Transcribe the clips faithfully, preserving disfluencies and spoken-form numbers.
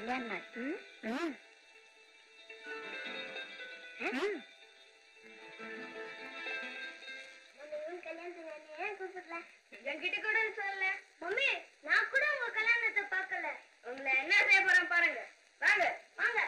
கல்யாண நாள். ம் ம் என்கிட்ட கூட சொல்லல. மம்மி, நான் கூட உங்க கல்யாணத்தை பார்க்கல. உங்களை என்ன செய்ய போறேன் பாருங்க. வாங்க வாங்க.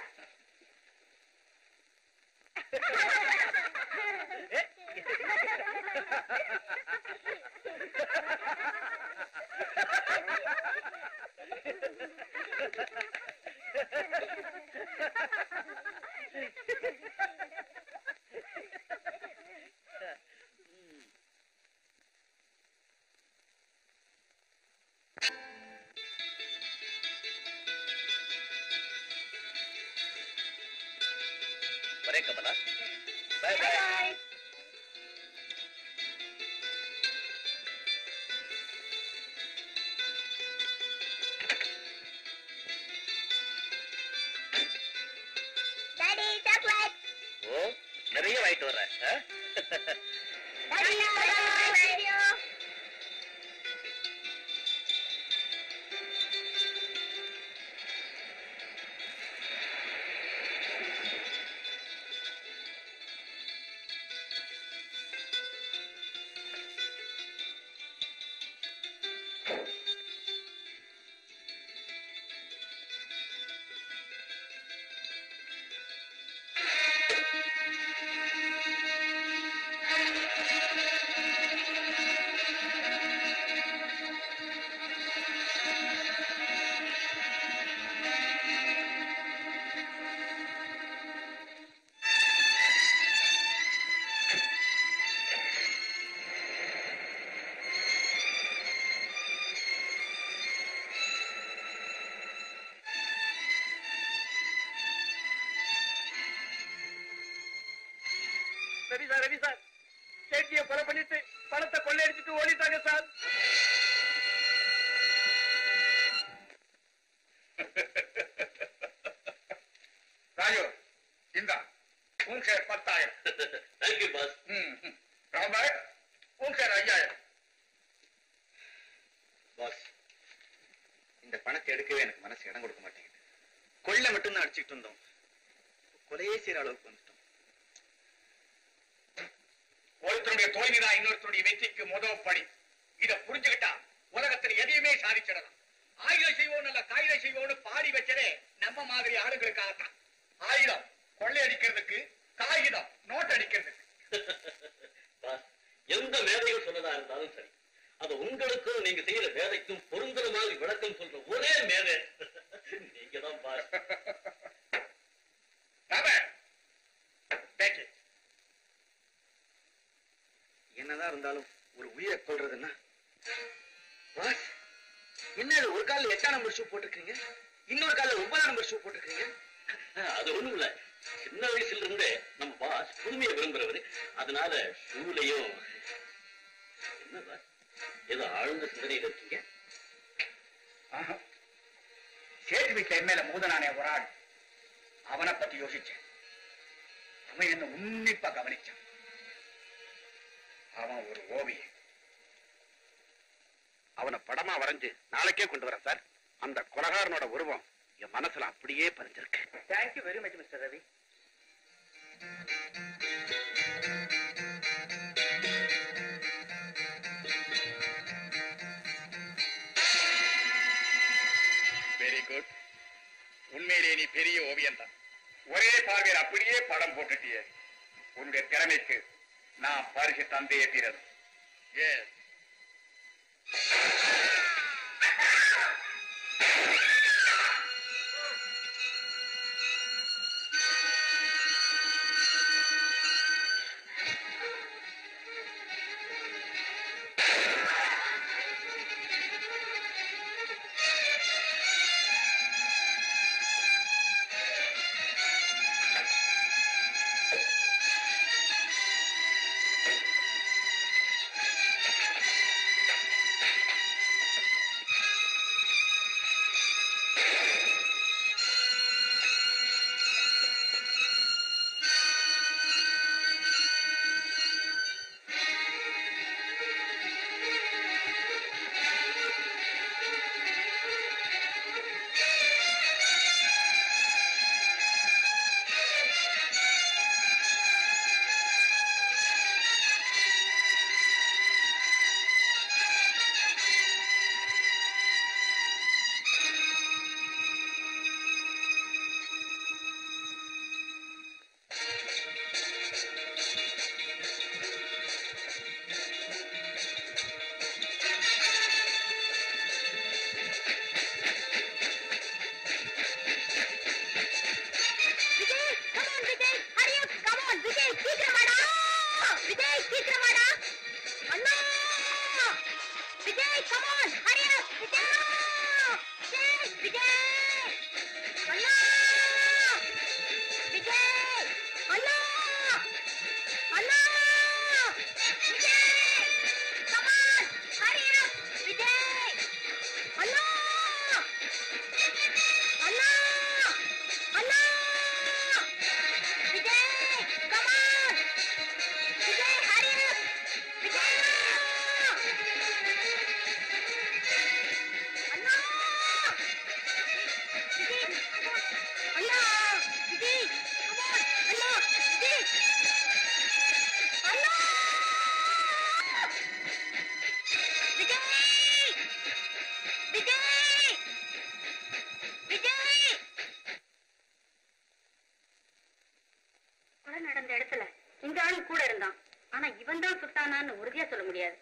உறுதியா சொல்ல முடியாது.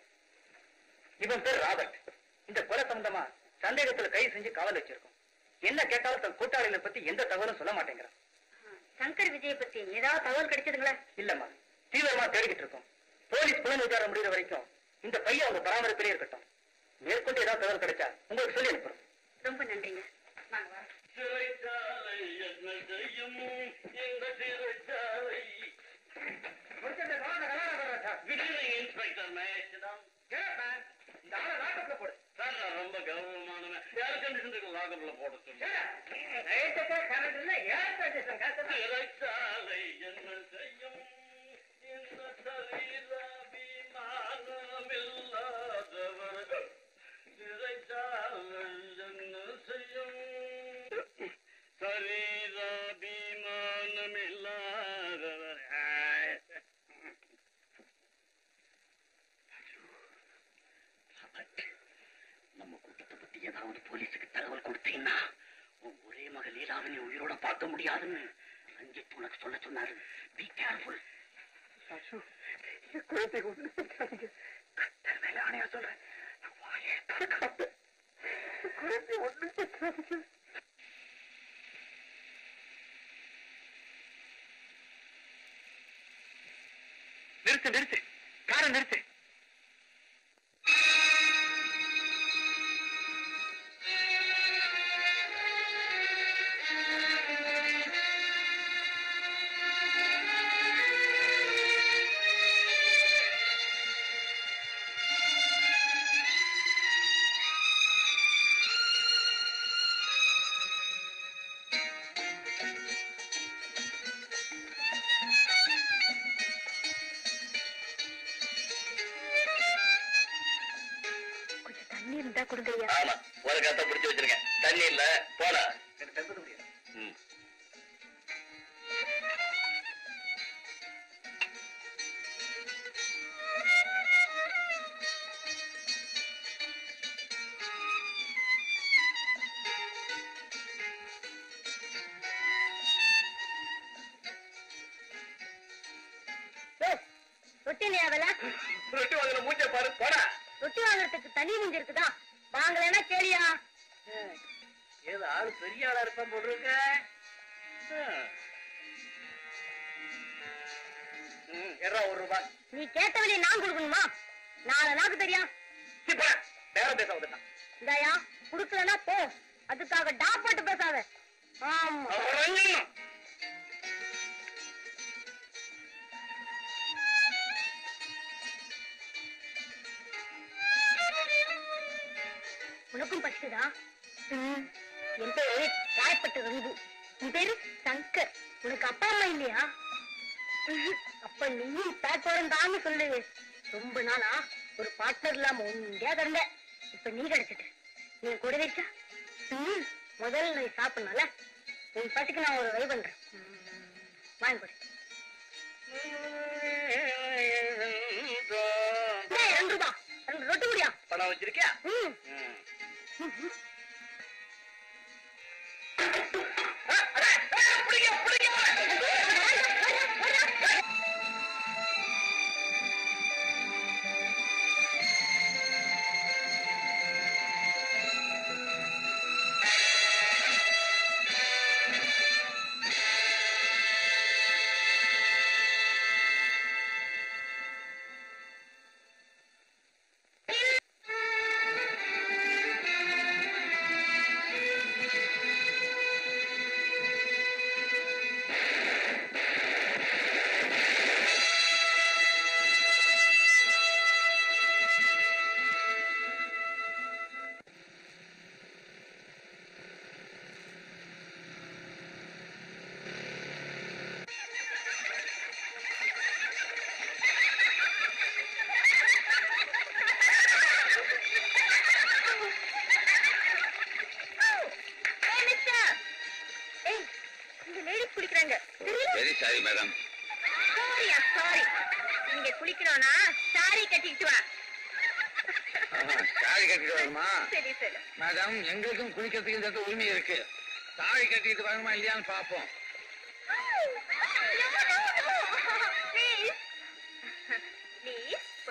இவன் பேர் ராபர்ட். இந்த கொலை சம்பந்தமா சந்தேகத்துல கை செஞ்சு காவல் வச்சிருக்கோம். என்ன கேட்டாலும் தன் கூட்டாளிகளை பத்தி எந்த தகவலும் சொல்ல மாட்டேங்கிறான். சங்கர் விஜய பத்தி ஏதாவது தகவல் கிடைச்சதுங்களா? இல்லம்மா, தீவிரமா தேடிக்கிட்டு இருக்கோம். போலீஸ் புலன் விசாரணை முடிகிற வரைக்கும் இந்த பையன் அவங்க பராமரிப்பிலே இருக்கட்டும். மேற்கொண்டு ஏதாவது தகவல் கிடைச்சா உங்களுக்கு சொல்லி அனுப்புறோம். ரொம்ப நன்றிங்க. Good evening, Inspector. May I sit down? Get up, man. இந்த ஆளை லாக்கப்ல போடு. சார், நான் ரொம்ப கௌரவமானவன். ஏர் கண்டிஷனுக்கு லாக்கப்ல போட சொல்லுங்க. சரீரா பீமானமில்லாதவர். நம்ம கூட்டத்தை பத்தி ஏதாவது போலீஸுக்கு தகவல் கொடுத்தீங்கன்னா உன் ஒரே மக லீலாவினை உயிரோட பார்க்க முடியாதுன்னு ரஞ்சித் உனக்கு சொல்ல சொன்னாரு. Be careful. குழந்தைக்கு ஒண்ணு பண்றாங்க. கத்தர் மேல ஆணையா சொல்றேன். வாயே திறக்காத. குழந்தை ஒண்ணு பண்றாங்க. நிறுத்து நிறுத்து காரை நிறுத்து.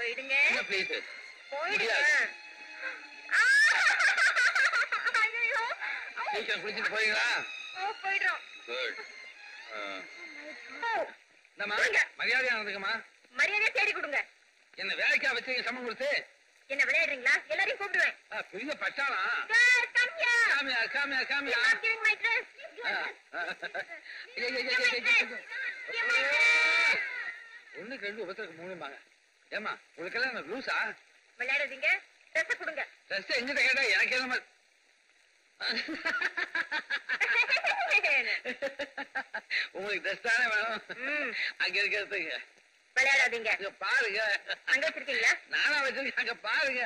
போயிடுங்க. போயிடுங்க. குளிச்சுட்டு போயிடுங்களா? போயிடுறோம். மரியாதையா நடந்துக்கமா. மரியாதையா தேடி கொடுங்க. என்ன வேலைக்கா வச்சு சமம் கொடுத்து என்ன விளையாடுறீங்களா? எல்லாரையும் கூப்பிடுவேன். பெரிய பட்டாளா? காமியா காமியா காமியா. ஒண்ணு கண்டு உபத்திரக்கு மூணுமாங்க. ஏமா உங்களுக்கெல்லாம் லூஸா? விளையாடுறீங்க. ட்ரெஸ் கொடுங்க. ட்ரெஸ் எங்கிட்ட கேட்டா எனக்கு என்ன? உங்களுக்கு ட்ரெஸ் தானே வேணும். அங்க இருக்கிறதுக்கு விளையாடாதீங்க. பாருங்க அங்க வச்சிருக்கீங்களா? நானா வச்சிருக்கேன். அங்க பாருங்க.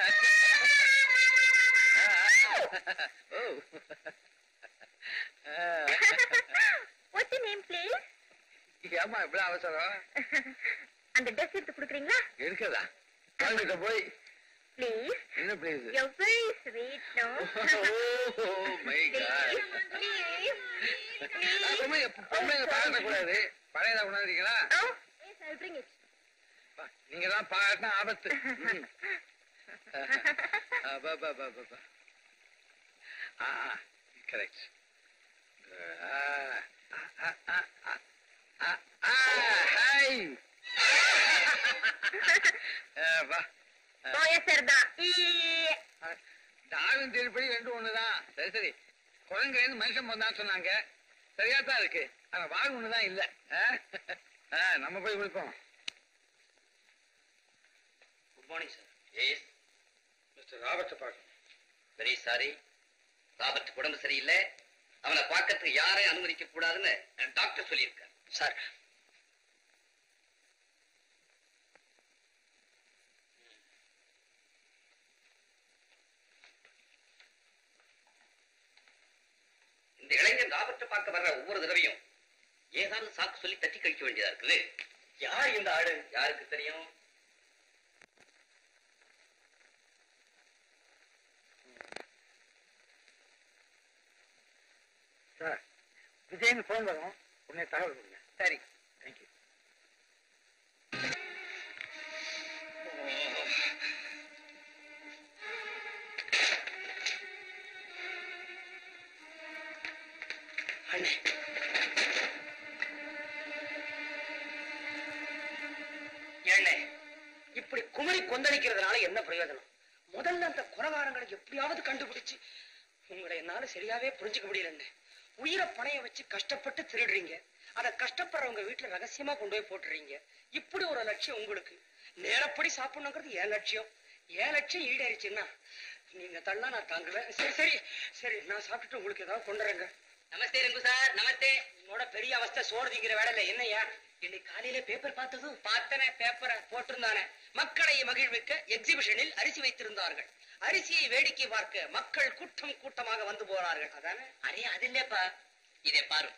What's your name, please? ஏமா இப்படி அவசரம்? அந்த ட்ரெஸ் எடுத்து கொடுக்குறீங்களா? எடுக்கதா வாங்கிட்டு போய். Please. No, please. You're very sweet, no? Oh my God. Please. Please. Please. பொம்மையை பாடக்கூடாது. பழையதா உணர்றீங்களா? Yes, I'll bring it. நீங்க தான் பாட்டினா ஆபத்து. கரெக்ட். டாவின் திருப்பதி ரெண்டும் ஒண்ணுதான். சரி சரி குழந்தை மனுஷன் போதான் சொன்னாங்க. சரியா தான் இருக்கு. ஆனா வாழ் ஒண்ணுதான் இல்ல. நம்ம போய் குளிப்போம். Good morning sir. Yes mister Robert பார்க்க. வெரி சாரி ராபர்ட் உடம்பு சரியில்லை. அவனை பார்க்கறதுக்கு யாரை அனுமதிக்க கூடாதுன்னு டாக்டர் சொல்லியிருக்காரு சார். இந்த இளைஞன் ராபர்ட்டை பார்க்க வர்ற ஒவ்வொரு தடவையும் ஏதாவது சாக்கு சொல்லி தட்டி கழிக்க வேண்டியதா இருக்குது. யார் இந்த ஆடு யாருக்கு தெரியும்? விஜயன் போன் வரும். உடனே தகவல் கொடுங்க. சரி தேங்க்யூ. என்ன இப்படி குமரி கொந்தளிக்கிறதுனால என்ன பிரயோஜனம்? முதல்ல அந்த குறவாரங்களை எப்படியாவது கண்டுபிடிச்சு உங்களை என்னால சரியாவே புரிஞ்சுக்க முடியலன்னு உயிரை பணைய வச்சு கஷ்டப்பட்டு திருடுறீங்க. அதை கஷ்டப்படுறவங்க வீட்டுல ரகசியமா கொண்டு போய் போட்டுறீங்க. இப்படி ஒரு லட்சியம் உங்களுக்கு. நேரப்படி சாப்பிடணுங்கிறது என் லட்சியம். என் லட்சியம் ஈடேறிச்சுன்னா நீங்க தள்ளா நான் தாங்குவேன். சரி சரி சரி நான் சாப்பிட்டுட்டு உங்களுக்கு ஏதாவது கொண்டுறேங்க. நமஸ்தே ரங்கு சார். நமஸ்தே. உன்னோட பெரிய அவஸ்தை சோறுதிங்கிற வேலையில என்னையா? இன்னைக்கு காலையில பேப்பர் பார்த்ததும் பார்த்தன. பேப்பரை போட்டிருந்தானே மக்களை மகிழ்விக்க எக்ஸிபிஷனில் அரிசி வைத்திருந்தார்கள். அரிசியை வேடிக்கை பார்க்க மக்கள் கூட்டம் கூட்டமாக வந்து போறார்கள். அதானே? அரே அது இல்லப்பா. இதே பாரு.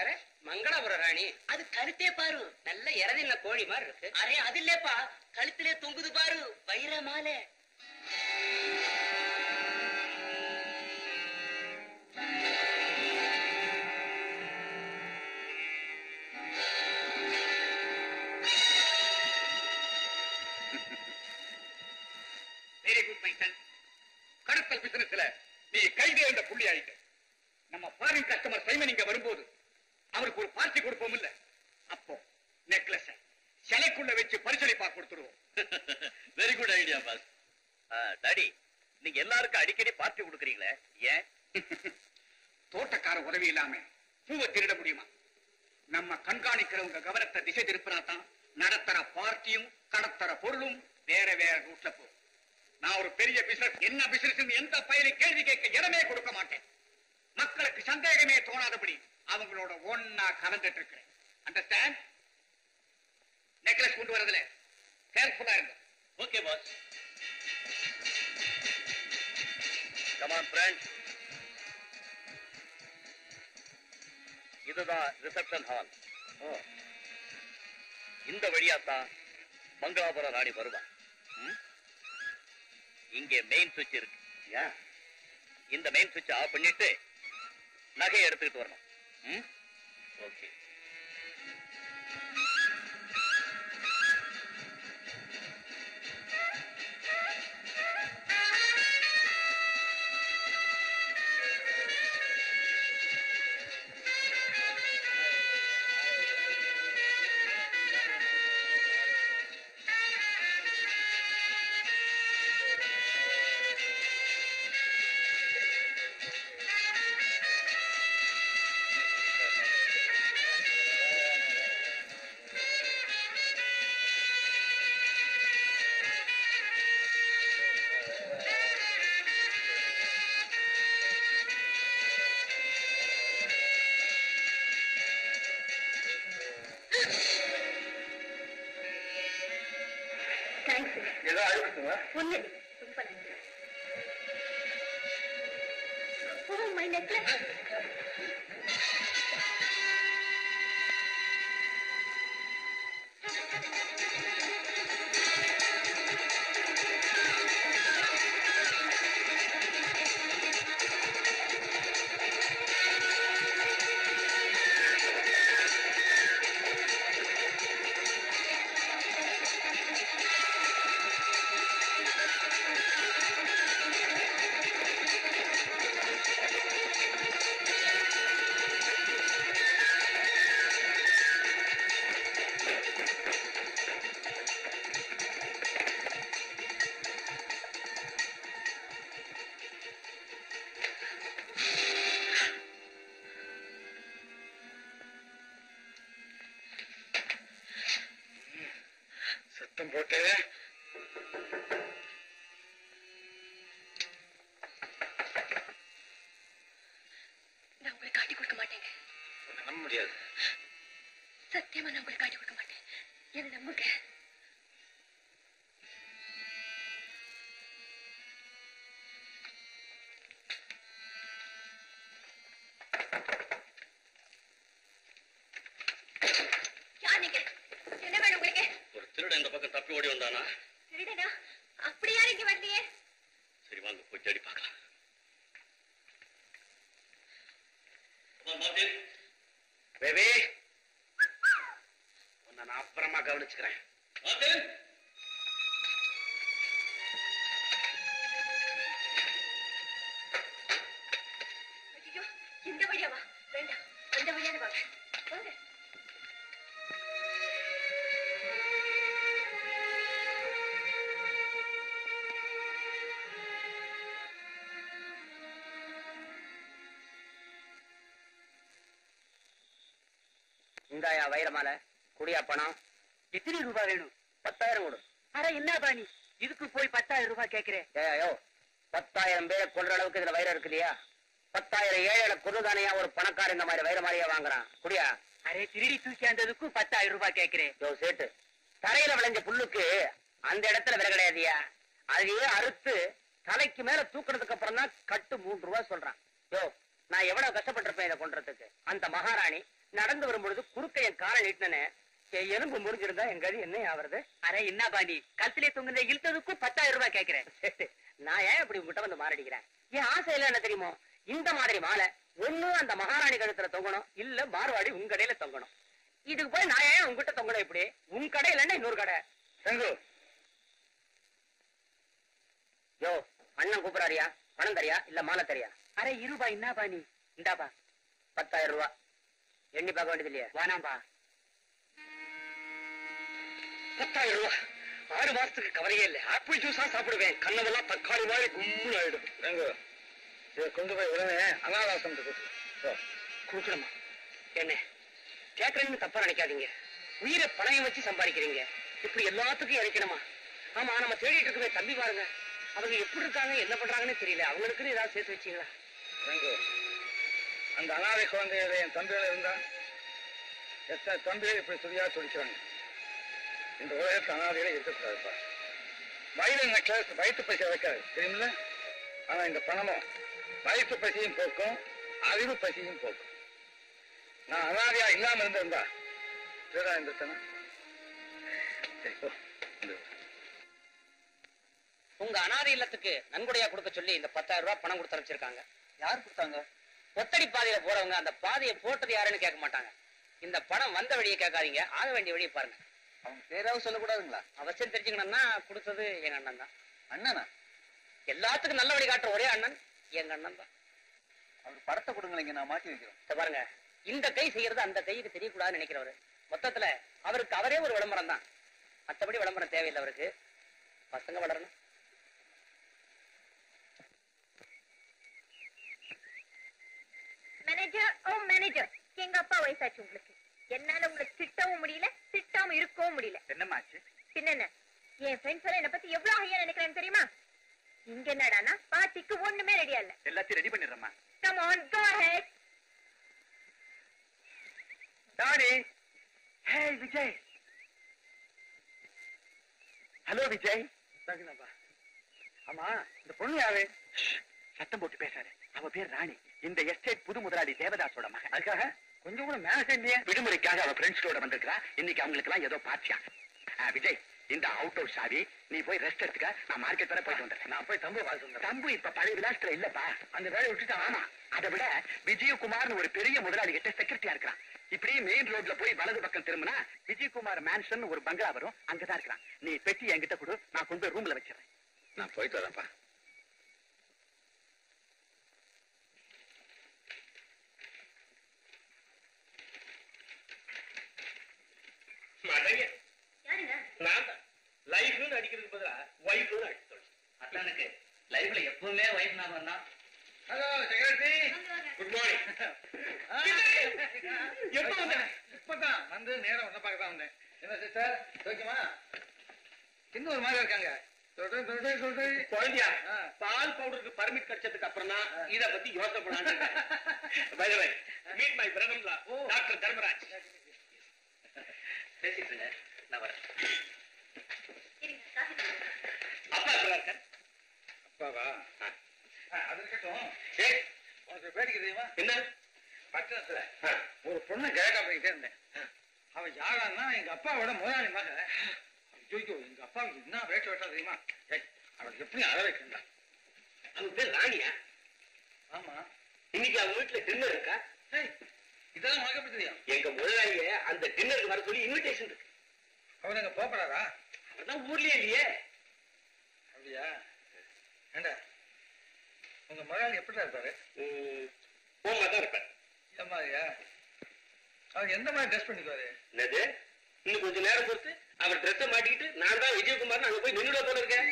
அரே மங்களபுர ராணி. அது கழுத்தே பாரு. நல்ல இறதில்ல கோழி மாதிரி இருக்கு. அரே அது இல்லப்பா. கழுத்திலே தொங்குது பாரு வைர மாலை. கடத்தல் பிசினஸ்ல நீ கைது என்ற புள்ளி ஆயிட்ட. நம்ம ஃபாரின் கஸ்டமர் சைமன் இங்க வரும்போது அவருக்கு ஒரு பார்ட்டி கொடுப்போம் இல்ல? அப்போ நெக்லஸ் சிலைக்குள்ள வச்சு பரிசளிப்பா கொடுத்துருவோம். Very good idea boss. Daddy நீங்க எல்லாருக்கும் அடிக்கடி பார்ட்டி கொடுக்குறீங்களே ஏன்? தோட்டக்கார உதவி இல்லாம பூவை திருட முடியுமா? நம்ம கண்காணிக்கிறவங்க கவனத்தை திசை திருப்பினாதான் நடத்துற பார்ட்டியும் கடத்துற பொருளும் வேற வேற ரூட்ல போகும். நான் ஒரு பெரிய பிசினஸ் என்ன பிசினஸ் எந்த பயிரை கேள்வி கேட்க இடமே கொடுக்க மாட்டேன். மக்களுக்கு சந்தேகமே தோணாதபடி அவங்களோட ஒன்னா கலந்துட்டு இருக்கிறேன். அண்டர்ஸ்டாண்ட்? நெக்லஸ் கொண்டு வரதுல கேர்ஃபுல்லா இருக்கு. Okay boss. Come on friends. இதுதான் ரிசப்ஷன் ஹால். இந்த வழியாத்தான் மங்களாபுரம் ராணி வருவா. இங்கே மெயின் சுவிட்ச் இருக்கு. இந்த மெயின் சுவிட்ச் ஆஃப் பண்ணிட்டு நகையை எடுத்துக்கிட்டு வரணும். ஓகே. Oh, my necklace. வைரமால குடியா பணம் எத்தனை ரூபாய் வேணும்? பத்தாயிரம் கொடு. அட என்ன பாணி இதுக்கு போய் பத்தாயிரம் ரூபாய் கேட்கிறேன்? பத்தாயிரம் பேரை கொள்ற அளவுக்கு இதுல வைரம் இருக்கு இல்லையா? பத்தாயிரம் ஏழைகளை கொள்ளுதானையா ஒரு பணக்கார இந்த மாதிரி வைரமாலையா வாங்குறான்? குடியா அரே திருடி தூக்கியாந்ததுக்கு பத்தாயிரம் ரூபாய் கேட்கிறேன்? சேட்டு தரையில விளைஞ்ச புல்லுக்கு அந்த இடத்துல விலை கிடையாதியா? அதையே அறுத்து தலைக்கு மேல தூக்குறதுக்கு அப்புறம் தான் கட்டு மூன்று ரூபாய் சொல்றான். யோ நான் எவ்வளவு கஷ்டப்பட்டிருப்பேன் இதை கொண்டுறதுக்கு. அந்த மகாராணி நடந்து வரும்பொழுது குறுக்க என் காலை நீட்டினே எலும்பு முறிஞ்சிருந்தா எங்காவது என்ன ஆவறது? அரே என்ன பாண்டி கழுத்திலே தொங்குற இழுத்ததுக்கும் பத்தாயிரம் ரூபாய் கேட்கிறேன்? நான் ஏன் இப்படி உங்ககிட்ட வந்து மாரடிக்கிறேன்? என் ஆசை இல்ல என்ன தெரியுமோ? இந்த மாதிரி மாலை ஒண்ணு அந்த மகாராணி கழுத்துல தொங்கணும், இல்ல மார்வாடி உங்க கடையில தொங்கணும். இதுக்கு போய் நான் ஏன் உங்ககிட்ட தொங்கணும்? இப்படி உன் கடையில இன்னொரு கடை செங்கு யோ அண்ணன் கூப்பிடாரியா? பணம் தரியா இல்ல மாலை தரியா? அரே இருபா என்ன பாணி இந்தாப்பா பத்தாயிரம் ரூபாய். எண்ணி பார்க்க வேண்டியது இல்லையா? வானாம்பா பத்தாயிரம் ரூபாய் ஆறு மாசத்துக்கு கவலையே இல்லை. ஆப்பிள் ஜூஸா சாப்பிடுவேன், கண்ணவெல்லாம் தக்காளி மாதிரி கும்பல் ஆயிடும். கொண்டு போய் உடனே அனாதாசம் கொடுக்கணுமா? என்ன கேட்கறேன்னு தப்பா நினைக்காதீங்க. உயிரை பணயம் வச்சு சம்பாதிக்கிறீங்க, இப்படி எல்லாத்துக்கும் இறைக்கணுமா? ஆமா நம்ம தேடிட்டு இருக்கவே தம்பி பாருங்க, அவங்க எப்படி இருக்காங்க என்ன பண்றாங்கன்னு தெரியல. அவங்களுக்குன்னு ஏதாவது சேர்த்து வச்சீங்களா? அந்த அனாதை குழந்தையில என் தம்பியில இருந்தா எத்தனை தம்பியை இப்படி துணியா துடிக்கிறாங்க. இந்த உலகத்தில் அனாதையில இருக்கக்கூடாதுப்பா. வயிறு நெக்லஸ் வயிற்று பசி வைக்காது தெரியுமில்ல? ஆனா இந்த பணமும் வயிற்று பசியும் போக்கும், அறிவு பசியும் போக்கும். நான் அனாதையா இல்லாம இருந்திருந்தா திருடா இருந்துட்டேனா? உங்க அனாதை இல்லத்துக்கு நன்கொடையா கொடுக்க சொல்லி இந்த பத்தாயிரம் ரூபாய் பணம் கொடுத்து அனுப்பிச்சிருக்காங்க. யார் கொடுத்தாங்க? ஒத்தடி பாதையில போறவங்க அந்த பாதையை போட்டது யாருன்னு கேட்க மாட்டாங்க. இந்த பணம் வந்த வழியை கேட்காதீங்க, ஆக வேண்டிய வழியை பாருங்க. அவங்க பேராவும் சொல்லக்கூடாதுங்களா? அவசியம் தெரிஞ்சுக்கணும்னா கொடுத்தது எங்க அண்ணன் தான். அண்ணனா? எல்லாத்துக்கும் நல்ல வழி காட்டுற ஒரே அண்ணன் எங்க அண்ணன் தான். அவர் படத்தை கொடுங்களேங்க, நான் மாட்டி வைக்கிறேன். பாருங்க இந்த கை செய்யறது அந்த கைக்கு தெரியக்கூடாதுன்னு நினைக்கிறவரு. மொத்தத்துல அவருக்கு அவரே ஒரு விளம்பரம் தான், மற்றபடி விளம்பரம் தேவையில்லை. அவருக்கு பசங்க வளரணும். மேனேஜர், ஓ மேனேஜர், எங்க அப்பா வயசாச்சு உங்களுக்கு. என்னால உங்களுக்கு திட்டவும் முடியல, திட்டாம இருக்கவும் முடியல. என்னமாச்சு? என்னென்ன என் ஃப்ரெண்ட்ஸ் எல்லாம் என்ன பத்தி எவ்வளவு ஹையா நினைக்கிறேன்னு தெரியுமா? இங்க என்னடானா பார்ட்டிக்கு ஒண்ணுமே ரெடியா இல்ல. எல்லாத்தையும் ரெடி பண்ணிடுறேம்மா. Come on go head. Daddy. Hey Vijay. Hello Vijay. ரகுநாதா. ஆமா, இந்த பொண்ணு யாரு? சத்தம் போட்டு பேசாரு. அவ பேர் ராணி. இந்த எஸ்டேட் புது முதலாளி தேவதாசோட மகன். அதுக்காக கொஞ்சம் கூட மேனேஜ் இல்லையே. விடுமுறைக்காக அவ ஃப்ரெண்ட்ஸோட வந்திருக்கா. இன்னைக்கு அவங்களுக்கு எல்லாம் ஏதோ பாத்தியா. விஜய், இந்த அவுட் ஹவுஸ் சாவி நீ போய் ரெஸ்ட் எடுத்துக்க. நான் மார்க்கெட் வர போயிட்டு வந்துடுறேன். நான் போய் தம்பு வாழ்த்து. தம்பு இப்ப பழைய விலாசத்துல இல்லப்பா, அந்த வேலையை விட்டுட்டான். ஆமா, அதை விட விஜயகுமார்னு ஒரு பெரிய முதலாளி கிட்ட செக்ரட்டரியா இருக்கிறான். இப்படி மெயின் ரோட்ல போய் வலது பக்கம் திரும்பினா விஜயகுமார் மேன்ஷன் ஒரு பங்களா வரும், அங்கதான் இருக்கான். நீ பெட்டி என்கிட்ட கொடு, நான் கொண்டு ரூம்ல வச்சிடறேன். நான் போயிட்டு வரேன்ப்பா. அடிக்கிறதுக்கு பதிலா வைஃப் அடிச்சு அத்தானுக்கு லைஃப்ல எப்பவுமே வைஃப் நான் வந்தான். Hello secretary, good morning. எப்ப வந்த? இப்பதான் வந்து நேரம் ஒன்ன பார்க்கதான் வந்தேன். என்ன சிஸ்டர் ஓகேமா? இன்னும் ஒரு மாதிரி இருக்காங்க. குழந்தையா பால் பவுடருக்கு பர்மிட் கிடைச்சதுக்கு அப்புறம் தான் இதை பத்தி யோசனை பண்ணாங்க. மீட் மை பிரதம்லா டாக்டர் தர்மராஜ். பேசிட்டு நான் வரேன். அப்பா இருக்க? அப்பாவா? அது இருக்கட்டும். உனக்கு வேடிக்கை தெரியுமா? என்ன? பட்டணத்துல ஒரு பொண்ணு கேட்டா போய்கிட்டே இருந்தேன். அவன் யாரான்னா எங்க அப்பாவோட முதலாளி மகன். ஜோய்கோ, எங்க அப்பாவுக்கு என்ன வேட்டு வெட்டா தெரியுமா? அவளுக்கு எப்படி அற வைக்கின்றா. அவங்க பேர் ராணியா? ஆமா. இன்னைக்கு அவங்க வீட்டுல டின்னர் இருக்கா? இதெல்லாம் உனக்கு எப்படி தெரியும்? எங்க முதலாளிய அந்த டின்னருக்கு வர சொல்லி இன்விடேஷன் இருக்கு. அவன் எங்க போகப்படாதா? அவர்தான் ஊர்லயே இல்லையே. அப்படியா? ஏண்டா, உங்க முதலாளி எப்படிதான் இருப்பாரு? தான் இருப்பாரு. இந்த மாதிரியா? அவர் எந்த மாதிரி ட்ரெஸ் பண்ணிக்குவாரு? என்னது, இன்னும் கொஞ்சம் நேரம் பொறுத்து அவர் ட்ரெஸ்ஸை மாட்டிக்கிட்டு நான் தான் விஜயகுமார்னு அங்க போய் நின்றுட போல இருக்கேன்.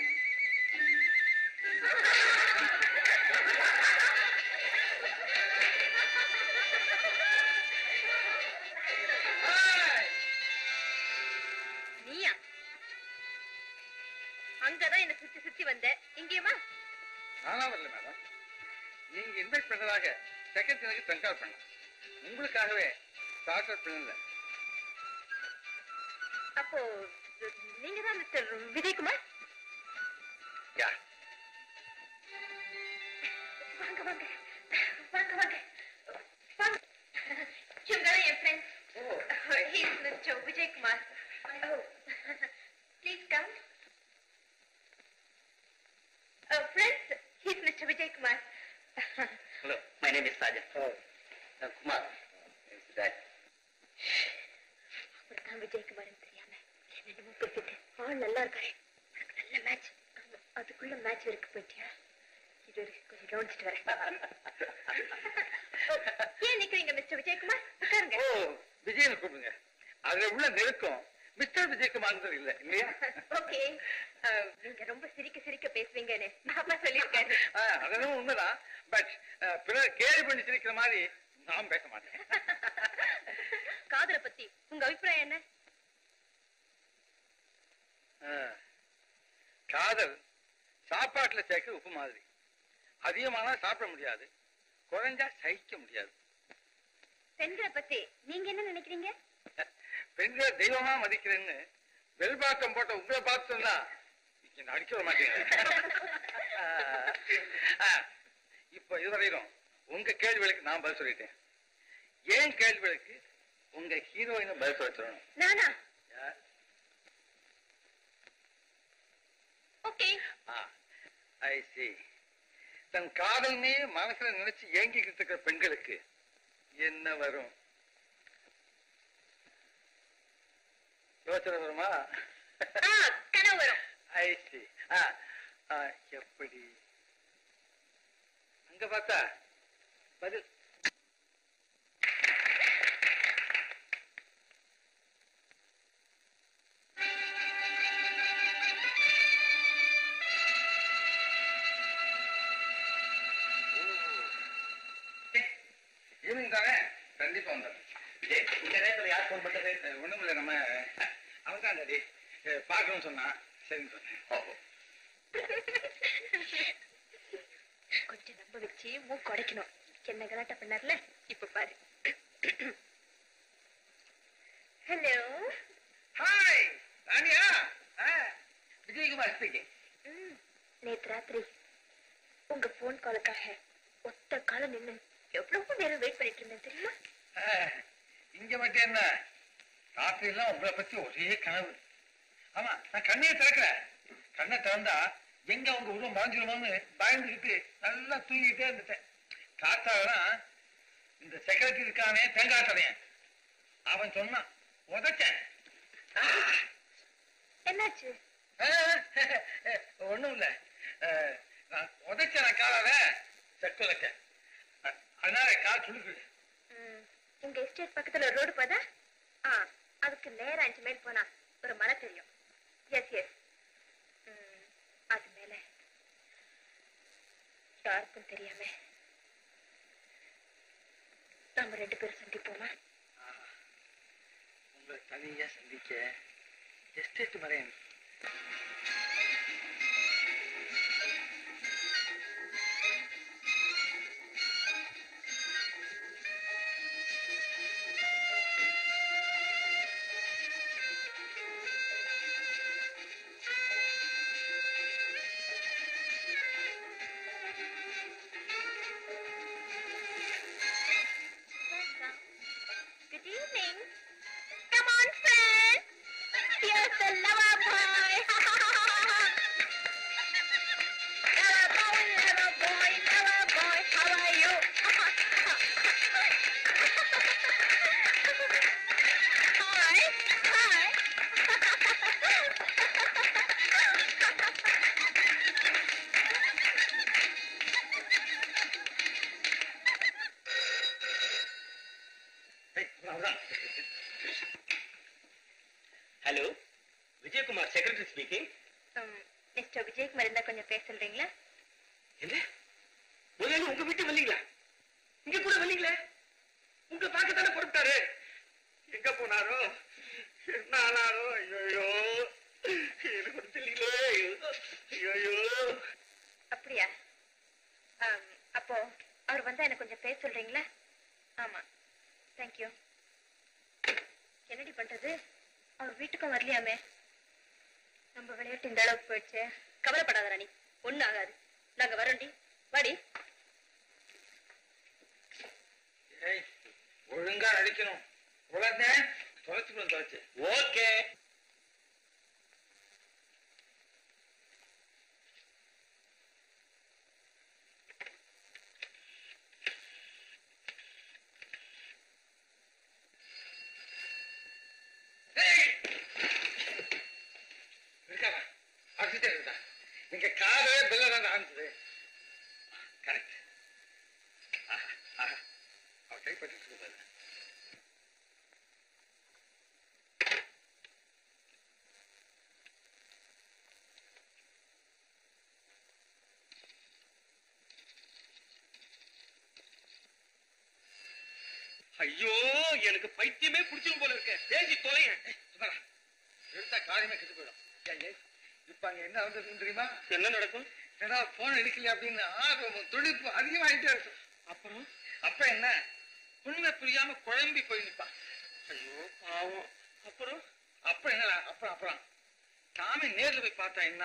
நீயா அங்கதான் என்ன சுத்தி சுத்தி வந்த? இங்கேயுமா? நானா வரல மேடம். நீங்க இன்வைட் பண்றதாக செக்ரட்டரிக்கு தங்கால் பண்ண உங்களுக்காகவே ஸ்டார்ட் பண்ணல. அப்போ நீங்க தான் மிஸ்டர் விஜயகுமார்? வாங்க வாங்க வாங்க வாங்க வாங்க. சுங்கரா என் friend. O, he is mister Vijayakumar. O, please come. Oh, friends, he's Mister Vijay Kumar. Hello, my name is Sajan. Oh, uh, Kumar. Is that? Shh. Our Kam Vijay Kumar is Sriya man. Let me put it. All nalla irukare. Nalla match. Adukulla match irukku poitiya. Idu konja round it varanga. Ye nikringa Mister Vijay Kumar. Ukarunga. Oh, Vijay nu kudunga. Adha ulla nerukkum. Mister Vijayakumar இல்ல இல்லையா? Okay, நீங்க ரொம்ப சிரிக்க சிரிக்க பேசுவீங்கன்னு மாமா சொல்லியிருக்காரு. அதெல்லாம் உண்மைதான். பட் பிறர் கேள்வி பண்ணி சிரிக்கிற மாதிரி நான் பேச மாட்டேன். காதலை பத்தி உங்க அபிப்பிராயம் என்ன? காதல் சாப்பாட்டுல சேர்க்க உப்பு மாதிரி. அதிகமானா சாப்பிட முடியாது, குறைஞ்சா சகிக்க முடியாது. பெண்களை பத்தி நீங்க என்ன நினைக்கிறீங்க? பெண்களை தெய்வமா மதிக்கிறேன்னு வெல்பாக்கம் போட்ட உங்களை பார்த்து சொன்னா அடிக்க மாட்டேங்க. இப்ப இதுவரையிலும் உங்க கேள்விகளுக்கு நான் பதில் சொல்லிட்டேன். ஏன் கேள்விகளுக்கு உங்க ஹீரோயினும் பதில் சொல்ல சொல்லணும். தன் காதல்னே மனசுல நினைச்சு ஏங்கிக்கிட்டு இருக்கிற பெண்களுக்கு என்ன வரும் யோசனை வருமா? எப்படி அங்க பார்த்தா பதில் ஈவினிங் தானே? கண்டிப்பா வந்தாரு. இந்த நேரத்தில் யார் போன் பண்றது? ஒண்ணும் இல்லை, நம்ம அவன்தான் டாடி பார்க்கணும்னு சொன்னா சரின்னு சொன்னேன். கொஞ்சம் நம்ப வச்சு மூக்கு உடைக்கணும். என்ன கலாட்ட பண்ணார்ல, இப்ப பாரு. ஹலோ, ஹாய் ராணியா, விஜயகுமார் ஸ்பீக்கிங். நேற்று ராத்திரி உங்க போன் காலுக்காக ஒத்த காலம் நின்று எவ்வளவு நேரம் வெயிட் பண்ணிட்டு இருந்தேன் தெரியுமா? இங்க மட்டும் என்ன ராத்திரி எல்லாம் உங்களை பத்தி ஒரே கனவு. ஆமா, நான் கண்ணையை திறக்கிறேன். கண்ணை திறந்தா எங்க உங்க உருவம் மறைஞ்சிருமோன்னு பயந்துக்கிட்டு நல்லா தூங்கிட்டே இருந்துட்டேன். காத்தாலாம் இந்த செக்ரட்டரி இருக்கானே தேங்காட்டறையன், அவன் சொன்னான் உதச்சேன். என்னாச்சு? ஒண்ணும் இல்ல, நான் உதச்சேன். நான் காலால செக்குலக்க, அதனால கால் சுடுக்குது. உங்க எஸ்டேட் பக்கத்துல ரோடு பாதா, அதுக்கு நேரம் அஞ்சு மைல் போனா ஒரு மலை தெரியும். எஸ் எஸ், அது மேல யாருக்கும் தெரியாம நாம ரெண்டு பேரும் சந்திப்போமா? உங்களை தனியா சந்திக்க எஸ்டேட் மறையன். ஐயோ, எனக்கு பைத்தியமே பிடிச்சிடும் போல இருக்க. பேசி தொலைங்க, எடுத்தா காரியமே கெட்டு போயிடும். இப்ப அங்க என்ன நடந்தது தெரியுமா? என்ன நடக்கும்? ஏன்னா போன் எடுக்கல அப்படின்னா துடிப்பு அதிகமாகிட்டே இருக்கும். அப்புறம் அப்ப என்ன, உண்மை புரியாம குழம்பி போய் நிப்பான். ஐயோ பாவம். அப்புறம் அப்புறம் என்னடா? அப்புறம் அப்புறம் தாமே நேர்ல போய் பார்த்தா என்ன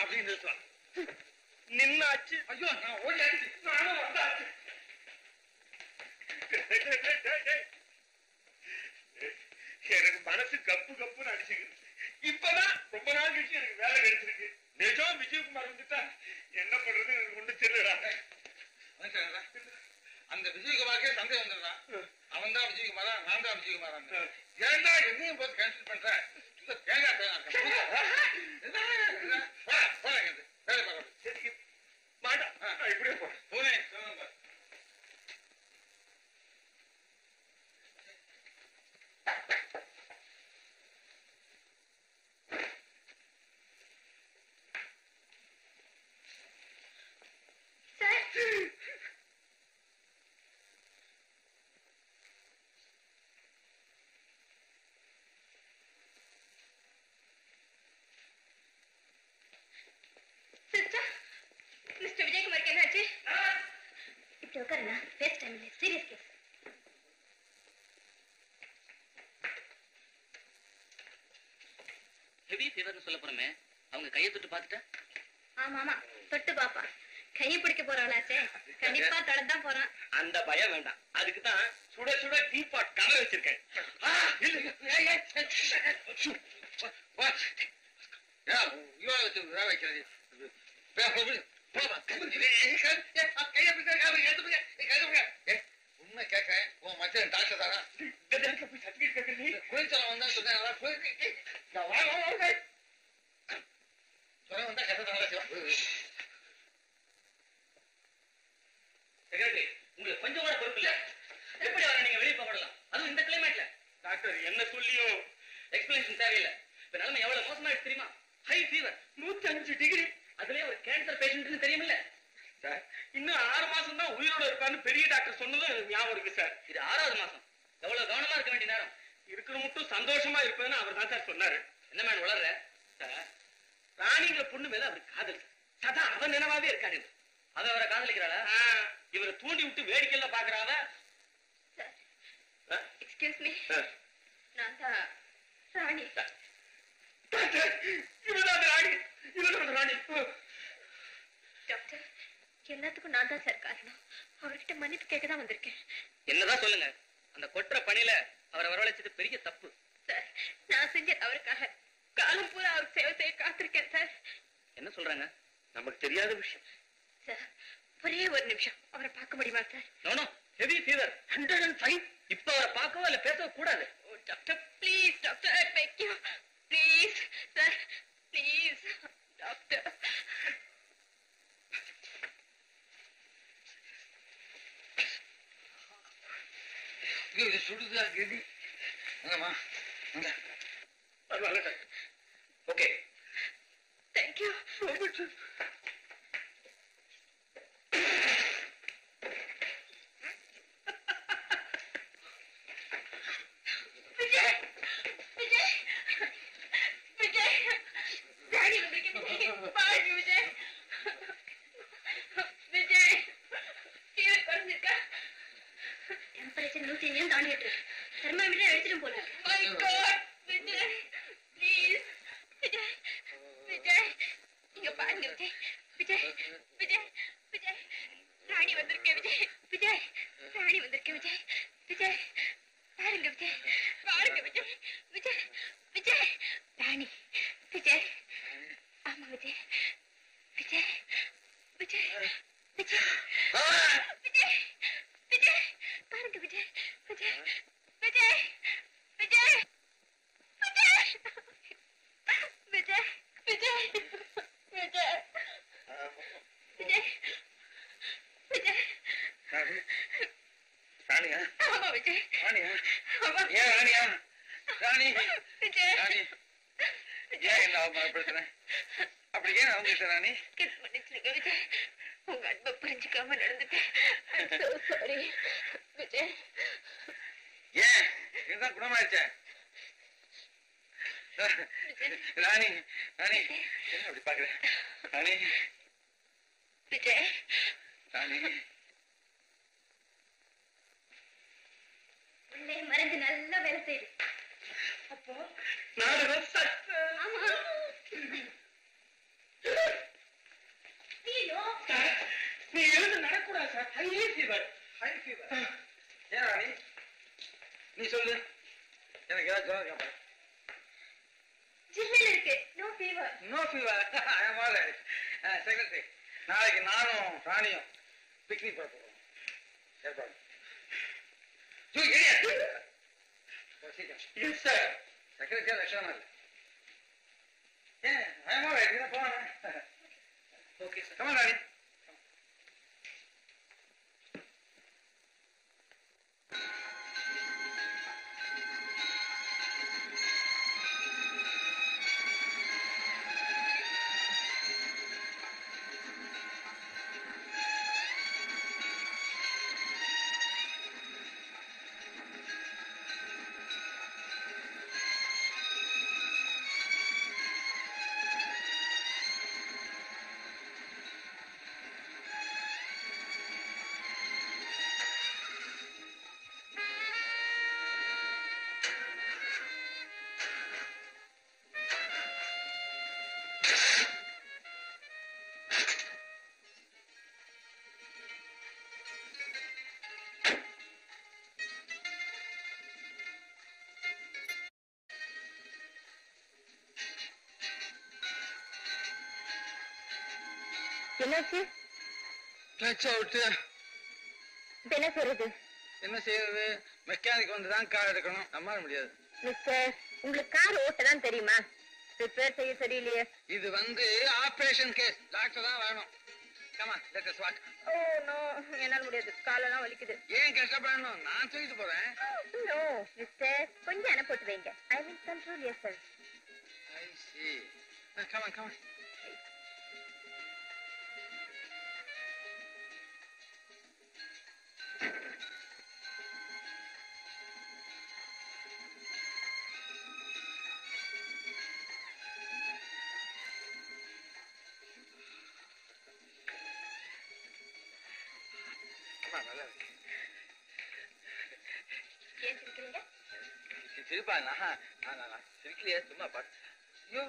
அப்படின்னு நிறுத்துவான். நின்னாச்சு. ஐயோ, நான் ஓடியாச்சு, நானும் வந்தாச்சு. எனக்கு மனசு கப்பு கப்புன்னு அடிச்சுக்கிறது. இப்பதான் ரொம்ப நாள் கழிச்சு எனக்கு வேலை கிடைச்சிருக்கு. நிஜம் விஜயகுமார் வந்துட்டா என்ன பண்றது எனக்கு ஒண்ணு தெரியல. அந்த விஜயகுமாருக்கே சந்தேகம் வந்துடுறான். அவன் தான் விஜயகுமாரா, நான் தான் விஜயகுமாரா? ஏன்னா என்னையும் போது கேன்சல் பண்ற தேங்காய் வேலை பார்க்க சரி மாட்டா இப்படியே போனேன். ஹெவி ஃபீவர்னு சொல்ல போறமே, அவங்க கையை தொட்டு பாத்துட்டா? ஆமா ஆமா தொட்டு பாப்பா, கை பிடிக்க போறாளாச்சே, கண்டிப்பா தொடர்தான் போறான். அந்த பயம் வேண்டாம், அதுக்குதான் சுட சுட டீ பாட் கால வச்சிருக்கேன். வைக்கிறது உண்மை கேட்க உன் மச்சன் டாக்டர் தானா? குளிர்ச்சலம் வந்தா சொன்னேன், சொல்ல வந்தா கஷ்டத்தான். உங்களுக்கு கொஞ்சம் கூட பொறுப்பு இல்ல, எப்படி அவரை நீங்க வெளியே போகலாம்? அதுவும் இந்த கிளைமேட்ல டாக்டர் என்ன சொல்லியும் எக்ஸ்பிளனேஷன் தேவையில்லை. இப்ப நிலைமை எவ்வளவு மோசமா இருக்கு தெரியுமா? ஹை ஃபீவர் நூத்தி அஞ்சு டிகிரி, அதுலயே ஒரு கேன்சர் பேஷண்ட் தெரியுமில்ல சார். இன்னும் ஆறு மாசம் தான் உயிரோட இருப்பான்னு பெரிய டாக்டர் சொன்னதும் ஞாபகம் இருக்கு சார். இது ஆறாவது மாசம், எவ்வளவு கவனமா இருக்க வேண்டிய நேரம். இருக்கிற மட்டும் சந்தோஷமா இருப்பதுன்னு அவர் தான் சார் சொன்னாரு. என்ன மேன் வளர்ற சார், ராணிங்கிற பொண்ணு மேல அவர் காதல் சதா அவன் நினைவாவே இருக்காரு. அது அவரை காதலிக்கிறாளா? இவரை தூண்டி விட்டு வேடிக்கையில பாக்குறாங்க. எல்லாத்துக்கும் நான் தான் சார் காரணம். அவர்கிட்ட மன்னிப்பு கேட்கதான் வந்திருக்கேன். என்னதான் சொல்லுங்க, அந்த கொற்ற பணியில அவரை வரவழைச்சது பெரிய தப்பு சார். நான் செஞ்சது அவருக்காக, காலம் பூரா அவருக்கு சேவை செய்ய காத்திருக்கேன் சார். என்ன சொல்றாங்க? நமக்கு தெரியாத விஷயம் சார். ஒரே ஒரு நிமிஷம் அவரை பார்க்க முடியுமா sir? No no, heavy fever நூறு ஐந்து. இப்போ அவரை பார்க்கவோ இல்ல பேசவோ கூடாது. Oh doctor please doctor, I beg you please sir, please doctor. இது சுடுதா கேடி அம்மா அங்க பரவாயில்லை doctor. Okay thank you so much. என்னாச்சு? கிளட்சை விட்டு என்ன சொல்றது? என்ன செய்யறது? மெக்கானிக் வந்து தான் கார் எடுக்கணும், நம்மால முடியாது. மிஸ்டர், உங்களுக்கு கார் ஓட்ட தான் தெரியுமா? ரிப்பேர் செய்ய தெரியலையே. இது வந்து ஆபரேஷன் கேஸ், டாக்டர் தான் வரணும். Come on, let us walk. Oh no, என்னால முடியாது, காலெல்லாம் வலிக்குது. ஏன் கஷ்டப்படணும், நான் தூக்கிட்டு போறேன். No, mister, கொஞ்சம் அணை போட்டு வைங்க. I will control yourself. I see. Now, come on, come on. சிரிக்கலையா? சும்மா பார்த்து ஐயோ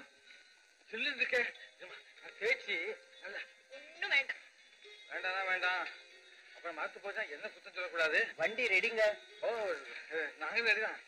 சொல்லி இருக்கேன். பேச்சு நல்லா ஒன்றும் வேண்டாம். வேண்டாம்னா வேண்டாம், அப்புறம் மாத்து போச்சா என்ன சுத்தம் சொல்லக்கூடாது. வண்டி ரெடிங்க? ஓ நாங்களும் ரெடிதான்.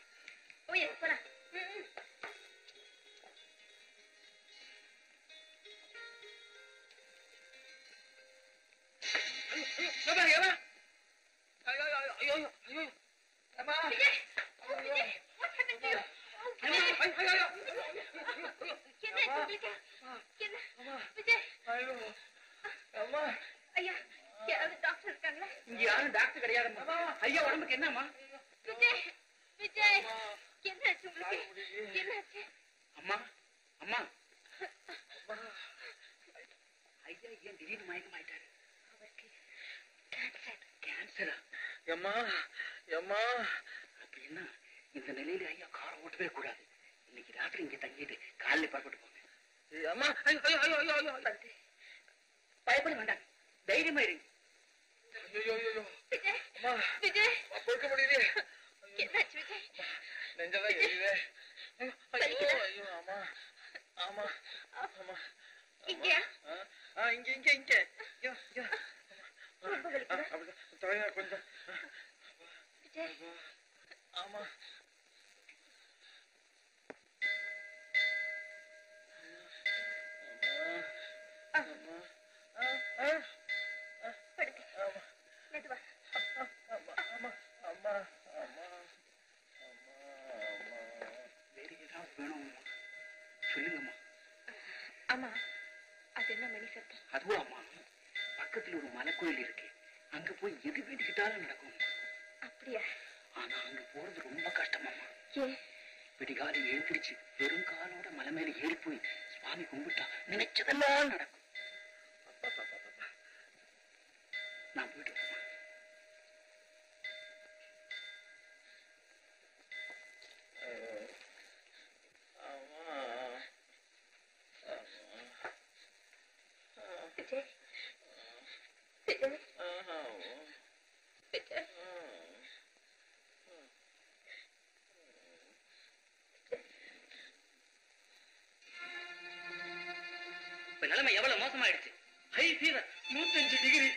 நிலைமை எவ்வளவு மோசமாயிடுச்சு. ஹை ஃபீவர் நூத்தஞ்சு டிகிரி.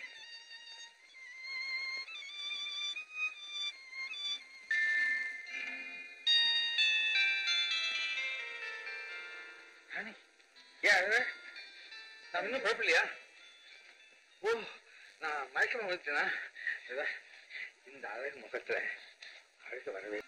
நான் இன்னும் குழப்பில்லையா? ஓ நான் மயக்கமா விழுந்துட்டேனா? இந்த அழகு முகத்துல அழுக்க வரவே.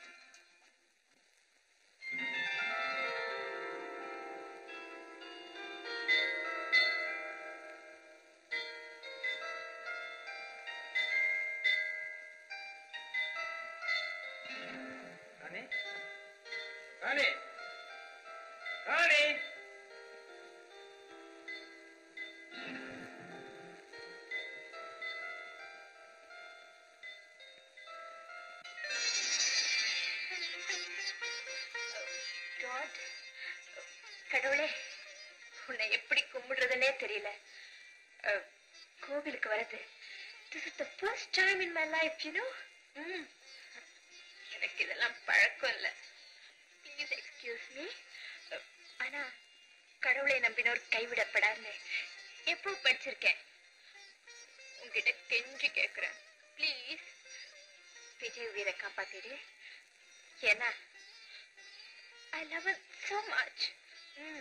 You know, mm. எனக்கு இதெல்லாம் பழக்கம் இல்ல. Please excuse me. ஆனா கடவுளை நம்பினோர் கைவிடப்படாது எப்போ படிச்சிருக்கேன். உங்ககிட்ட கெஞ்சி கேக்குறேன், பிளீஸ் விஜய் வீரை காப்பாத்திடு. ஏன்னா I love it so much. Mm.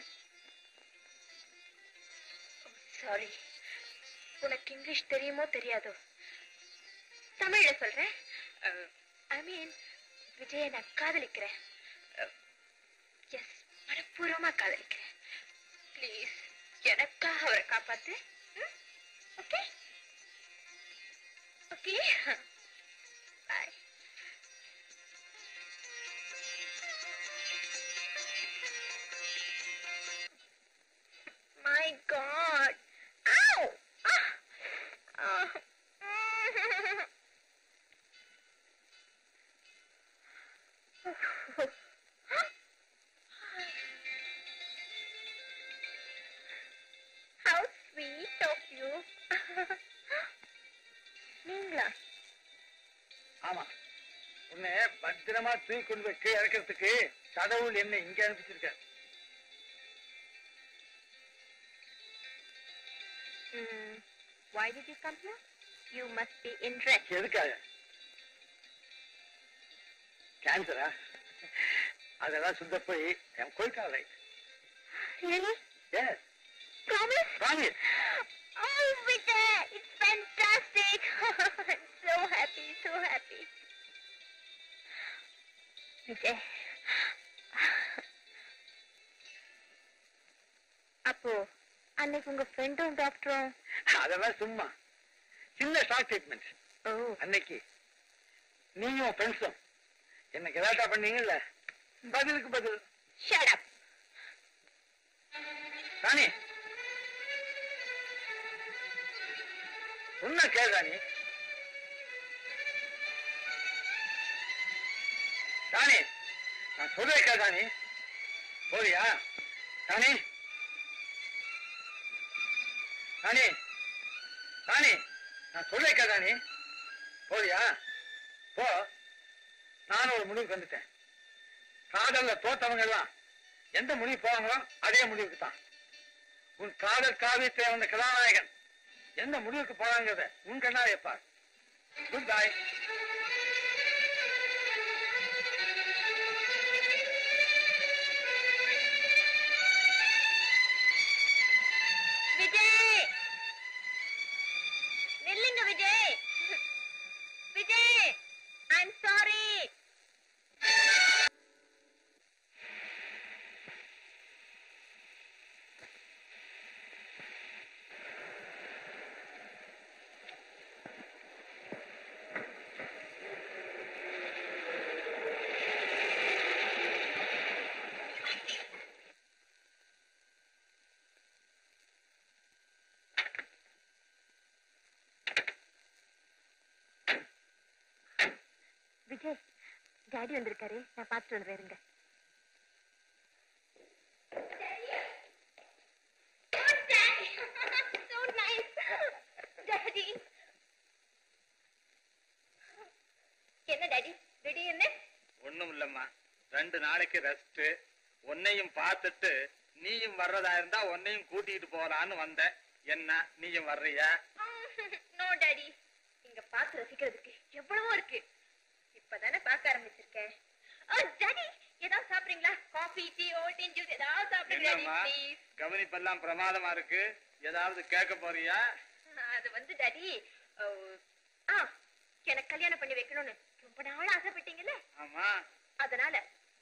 Oh, sorry. உனக்கு இங்கிலீஷ் தெரியுமோ தெரியாதோ? தமிழ்ல சொல்றேன். ஐ மீன் விஜய நான் காதலிக்கிறேன். எஸ், மனப்பூர்வமா காதலிக்கிறேன். பிளீஸ் எனக்காக அவரை காப்பாத்து. Okay okay bye. My God. Ow! Ah! Oh. How sweet of you. நீங்களா? ஆமா. உன்னை பத்திரமா தூக்கி கொண்டு போய் கீழே இறக்கிறதுக்கு கடவுள் என்னை இங்க அனுப்பிச்சிருக்காரு. Mm. Why did you come here? You must be interested. எதுக்காக? கேன்சரா? அதெல்லாம் சுந்தப்போய் என் கோயிக்காவை. Really? Yes. Promise? Promise. Oh, Vijay, it's fantastic. I'm so happy, so happy. Vijay. அப்போ அன்னைக்கு உங்க ஃப்ரெண்டும் டாக்டரும் அதெல்லாம் சும்மா சின்ன ஷார்ட் ட்ரீட்மெண்ட். அன்னைக்கு நீயும் ஃப்ரெண்ட்ஸும் என்ன கலாட்டா பண்ணீங்கல்ல, பதிலுக்கு பதில். ஷட் அப் ராணி, உன்ன கேள் ராணி. ராணி நான் சொல்ல கேள் ராணி. போறியா ராணி? ராணி ராணி நான் சொல்ல கேட்டானி, போறியா? போ. நானும் ஒரு முடிவுக்கு வந்துட்டேன். காதல்ல தோத்தவங்க எல்லாம் எந்த முடிவு போவாங்களோ அதே முடிவுக்கு தான். உன் காதல் காவியத்தை வந்த கதாநாயகன் எந்த முடிவுக்கு போறாங்கிறத உன் கண்ணா வைப்பார். குட் பாய். டாடி வந்திருக்காரு, நான் பார்த்துட்டு வந்துடுறேன். என்ன டாடி திடீர்னு? ஒண்ணும் இல்லம்மா, ரெண்டு நாளைக்கு ரெஸ்ட். உன்னையும் பார்த்துட்டு நீயும் வர்றதா இருந்தா உன்னையும் கூட்டிட்டு போலான்னு வந்த. என்ன நீயும் வர்றியா? நோ டாடி, இங்க பார்த்து ரசிக்கிறதுக்கு எவ்வளவோ இருக்கு. இப்பதானே பார்க்க ஆரம்பிச்சிருக்கேன். கவனிப்பெல்லாம் பிரமாதமா இருக்கு. ஏதாவது கேட்க போறியா? அது வந்து டாடி, எனக்கு கல்யாணம் பண்ணி வைக்கணும்னு ரொம்ப நாள் ஆசைப்பட்டீங்கல்ல? ஆமா, அதனால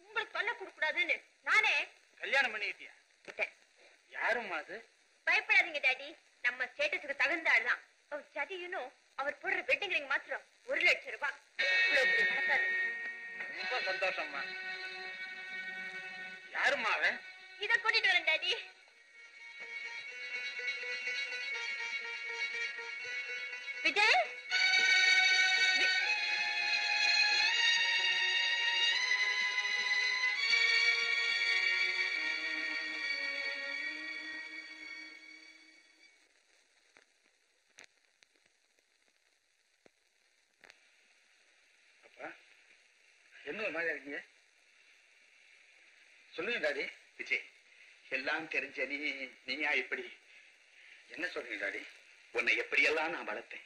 உங்களுக்கு தொல்லை கொடுக்க கூடாதுன்னு நானே கல்யாணம் பண்ணிக்கிட்டியா? யாரும் அது பயப்படாதீங்க டாடி, நம்ம ஸ்டேட்டஸுக்கு தகுந்த ஆள் தான். டாடினோ அவர் போடுற வெட்டிங் ரிங் மாத்திரம் ஒரு லட்சம் ரூபாய். ரொம்ப சந்தோஷம்மா. யாருமா அவன்? இத கூட்டிட்டு வரேன் டாடி. விஜய், என்ன ஒரு மாதிரி இருக்கீங்க? சொல்லுங்க டாடி. விஜய், எல்லாம் தெரிஞ்ச நீ நீயா இப்படி? என்ன சொல்றீங்க டாடி? உன்னை எப்படியெல்லாம் நான் வளர்த்தேன்,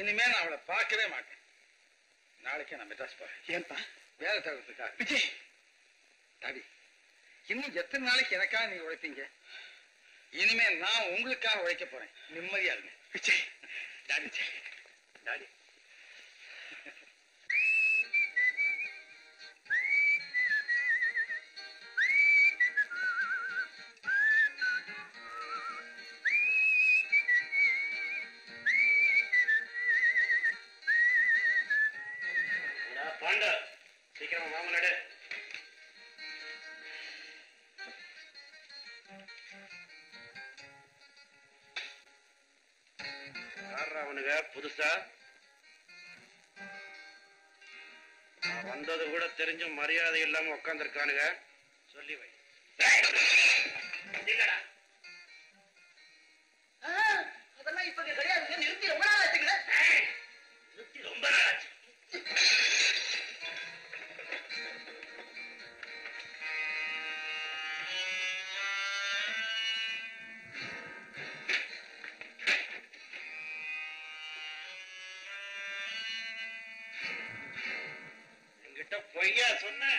இனிமே நான் அவளை பார்க்கவே மாட்டேன். நாளைக்கே நான் மெட்ராஸ் போறேன். ஏன்பா? வேலை தகவலுக்கா? விஜய் தாடி, இன்னும் எத்தனை நாளைக்கு எனக்காக நீ உழைப்பீங்க? இனிமே நான் உங்களுக்காக உழைக்க போறேன். நிம்மதியா இருங்க. விஜய் தாடி, தாடி புதுசா வந்தது கூட தெரிஞ்சும் மரியாதை இல்லாம உட்கார்ந்துருக்கானுங்க. சொல்லி வை. அதெல்லாம் இப்ப கிடையாது. நிறுத்தி ரொம்ப நாள் ஆச்சுங்களா? நிறுத்தி ரொம்ப நாள் ஆச்சு. பொய்யா சொன்ன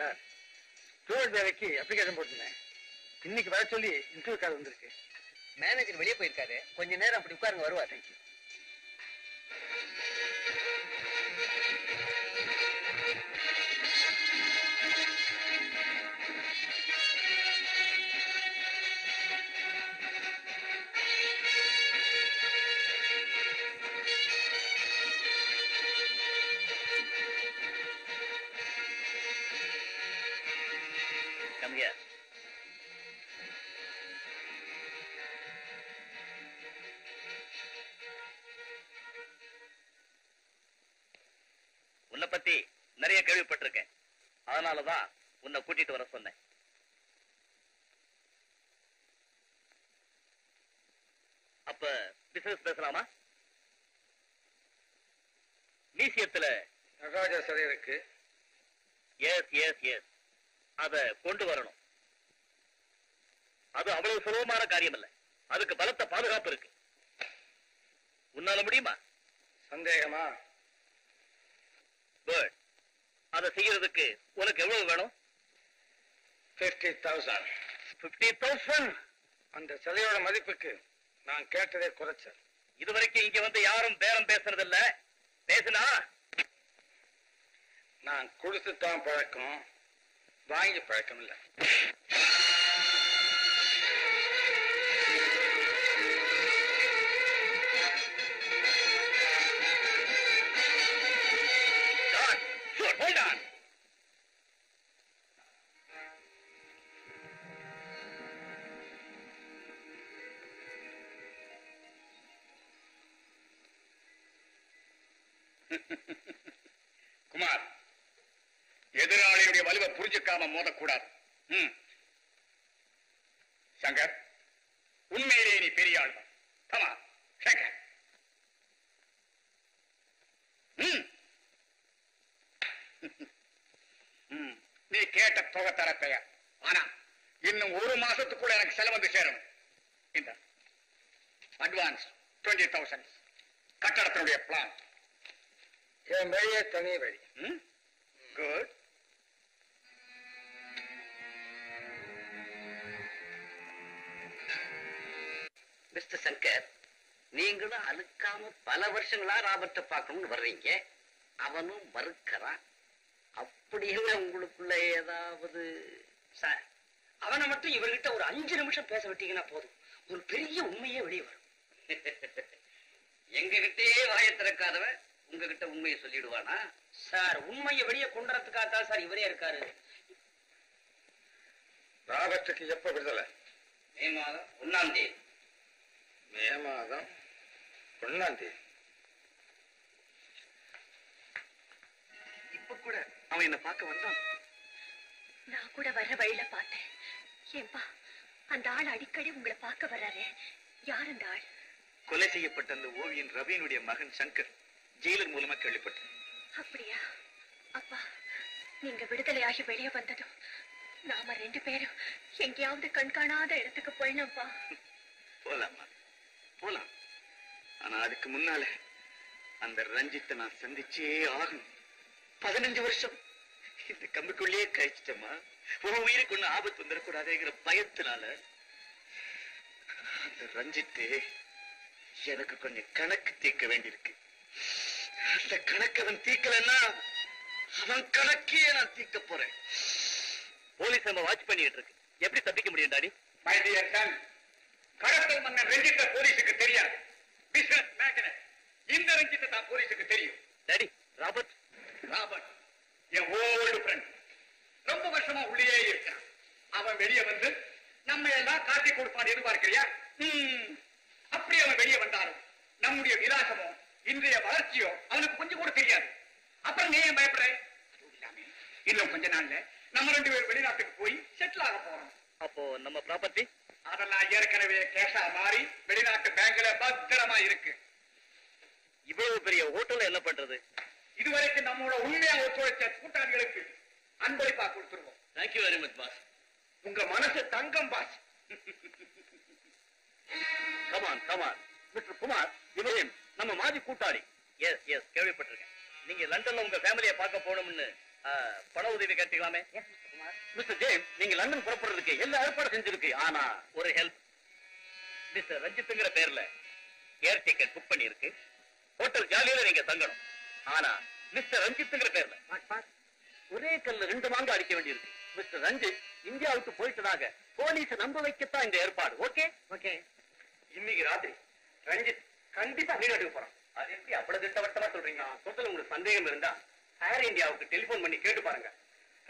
சார் ஸ்டூவர்ட் வேலைக்கு அப்ளிகேஷன் போட்டுருந்தேன். இன்னைக்கு வர சொல்லி இன்டர்வியூ கால் வந்துருக்கு. மேனேஜர் வெளியே போயிருக்காரு, கொஞ்ச நேரம் அப்படி உட்காருங்க, வருவா. தேங்க்யூ. உன்னை பத்தி நிறைய கேள்விப்பட்டிருக்கேன், அதனாலதான் உன்னை கூட்டிட்டு வர சொன்னேன். அப்ப பிசினஸ் பேசலாமா? நீசியத்துல நடராஜா சிலை இருக்கு. எஸ் எஸ் எஸ் அத கொண்டு வரணும். அது அவ்வளவு சுலபமான காரியம் இல்ல, அதுக்கு பலத்த பாதுகாப்பு இருக்கு. உன்னால முடியுமா? சந்தேகமா? அதை செய்யறதுக்கு உனக்கு எவ்வளவு வேணும்? ஐம்பது தௌசண்ட். அந்த சிலையோட மதிப்புக்கு நான் கேட்டதே குறைச்ச. இதுவரைக்கும் இங்க வந்து யாரும் பேரம் பேசுறது இல்ல. பேசுனா நான் கொடுத்துதான் பழக்கம், வாங்கி பழக்கம் இல்ல. குமார், எதிராளியுடைய வலுவை புரிஞ்சுக்காம மோதக்கூடாது. சங்கர், உண்மையிலேயே நீ பெரிய ஆள் தான். தமா சங்கர். நீ கேட்ட தொகை தர பெயர். ஆனா இன்னும் ஒரு மாசத்துக்குள்ள எனக்கு செலவு வந்து சேரும். இந்த அட்வான்ஸ் டுவெண்ட்டி தௌசண்ட் கட்டடத்தினுடைய பிளான். என் வழியே தனி வழி. குட். மிஸ்டர் சங்கர், நீங்களும் அழுக்காம பல வருஷங்களா ராபர்ட்ட பார்க்கணும்னு வர்றீங்க, அவனும் மறுக்கிறான். அப்படியே உங்களுக்குள்ள ஏதாவது? சார், அவனை மட்டும் இவர்கிட்ட ஒரு அஞ்சு நிமிஷம் பேச விட்டீங்கன்னா போதும், ஒரு பெரிய உண்மையே வெளியே வரும். எங்க கிட்டே வாயை திறக்காதவன் உங்ககிட்ட உண்மையை சொல்லிடுவானா? சார், உண்மையை வெளியே கொண்டுறதுக்காகத்தான் சார் இவரே இருக்காரு. ராபர்ட்டுக்கு எப்ப விடுதலை? மே மாதம் ஒன்னாம் தேதி. மே மாதம் ஒன்னாம் தேதி. இப்ப கூட அவன் என்ன பார்க்க வந்தான். நான் கூட வர்ற வழியில பார்த்தேன். ஏன்பா அந்த ஆள் அடிக்கடி உங்களை பார்க்க வர்றாரு? யார் அந்த ஆள்? கொலை செய்யப்பட்ட அந்த ஓவியன் ரவியினுடைய மகன் சங்கர். ஜெயிலர் மூலமா கேள்விப்பட்டேன். அப்படியா? அப்பா, நீங்க விடுதலையாகி வெளியே வந்ததும் நாம ரெண்டு பேரும் எங்கேயாவது கண்காணாத இடத்துக்கு போயிடணும்பா. போலாமா? போலாம். ஆனா அதுக்கு முன்னால அந்த ரஞ்சித்தை நான் சந்திச்சே ஆகணும். பதினஞ்சு வருஷம் இந்த கம்பிக்குள்ளேயே கழிச்சிட்டமா. உன் உயிருக்கு ஒண்ணு ஆபத்து வந்துடக்கூடாதுங்கிற பயத்தினால அந்த ரஞ்சித்து எனக்கு கொஞ்சம் கணக்கு தீர்க்க வேண்டியிருக்கு. அந்த கணக்கவன் தீக்கலன்னா அவன் கணக்கே நான் தீக்க போறேன். போலீஸ் நம்ம வாட்ச் பண்ணிட்டு இருக்கு, எப்படி தப்பிக்க முடியும் டாடி? மை டியர் சன், கடத்தல் மன்னர் ரஞ்சித்த போலீஸுக்கு தெரியாது. பிசினஸ் மேக்ன இந்த ரஞ்சித்த தான் போலீஸுக்கு தெரியும். டாடி, ராபர்ட் ராபர்ட் என் ஓல்டு ஃப்ரெண்ட், ரொம்ப வருஷமா உள்ளே இருக்கான். அவன் வெளியே வந்து நம்ம எல்லாம் காட்டி கொடுப்பான்னு எதிர்பார்க்கிறியா? அப்படி அவன் வெளியே வந்தாலும் நம்முடைய விலாசமோ இன்றைய வளர்ச்சியோ அவனுக்கு கொஞ்சம் கூட தெரியாது. அப்புறம் ஏன் பயப்படுறேன்? இன்னும் கொஞ்ச நாள்ல நம்ம ரெண்டு பேரும் வெளிநாட்டுக்கு போய் செட்டில் ஆக போறோம். அப்போ நம்ம ப்ராப்பர்ட்டி அதெல்லாம் ஏற்கனவே கேஷா மாறி வெளிநாட்டு பேங்க்ல பத்திரமா இருக்கு. இவ்வளவு பெரிய ஹோட்டல் என்ன பண்றது? இதுவரைக்கும் நம்மளோட உண்மையா ஒத்துழைச்ச கூட்டாளிகளுக்கு அன்பளிப்பா கொடுத்துருவோம். Thank you very much boss. உங்க மனசு தங்கம் boss. Come on come on mister Kumar, இவரையும் நம்ம மாஜி கூட்டாளி. எஸ் எஸ் கேள்விப்பட்டிருக்கேன். நீங்க லண்டன்ல உங்க ஃபேமிலியை பார்க்க போகணும்னு பண உதவி கேட்டீங்களாமே மிஸ்டர் ஜேம்ஸ். நீங்க லண்டன் புறப்படுறதுக்கு எல்லா ஏற்பாடு செஞ்சிருக்கு. ஆனா ஒரு ஹெல்ப், மிஸ்டர் ரஞ்சித்ங்கிற பேர்ல ஏர் டிக்கெட் புக் பண்ணிருக்கு. ஹோட்டல் ஜாலியில நீங்க தங்கணும். ஆனா மிஸ்டர் ரஞ்சித்ங்கிற பேர்ல ஒரே கல்ல ரெண்டு மாங்க அடிக்க வேண்டியிருக்கு. மிஸ்டர் ரஞ்சித் இந்தியாவுக்கு போயிட்டதாக போலீஸ் நம்ப வைக்கத்தான் இந்த ஏற்பாடு. Okay okay. இன்னைக்கு ராத்திரி ரஞ்சித் கண்டிப்பா வெளிநாட்டுக்கு போறான். அது எப்படி அவ்வளவு திட்டவட்டமா சொல்றீங்க? சொல்றது உங்களுக்கு சந்தேகம் இருந்தா ஏர் இந்தியாவுக்கு டெலிபோன் பண்ணி கேட்டு பாருங்க.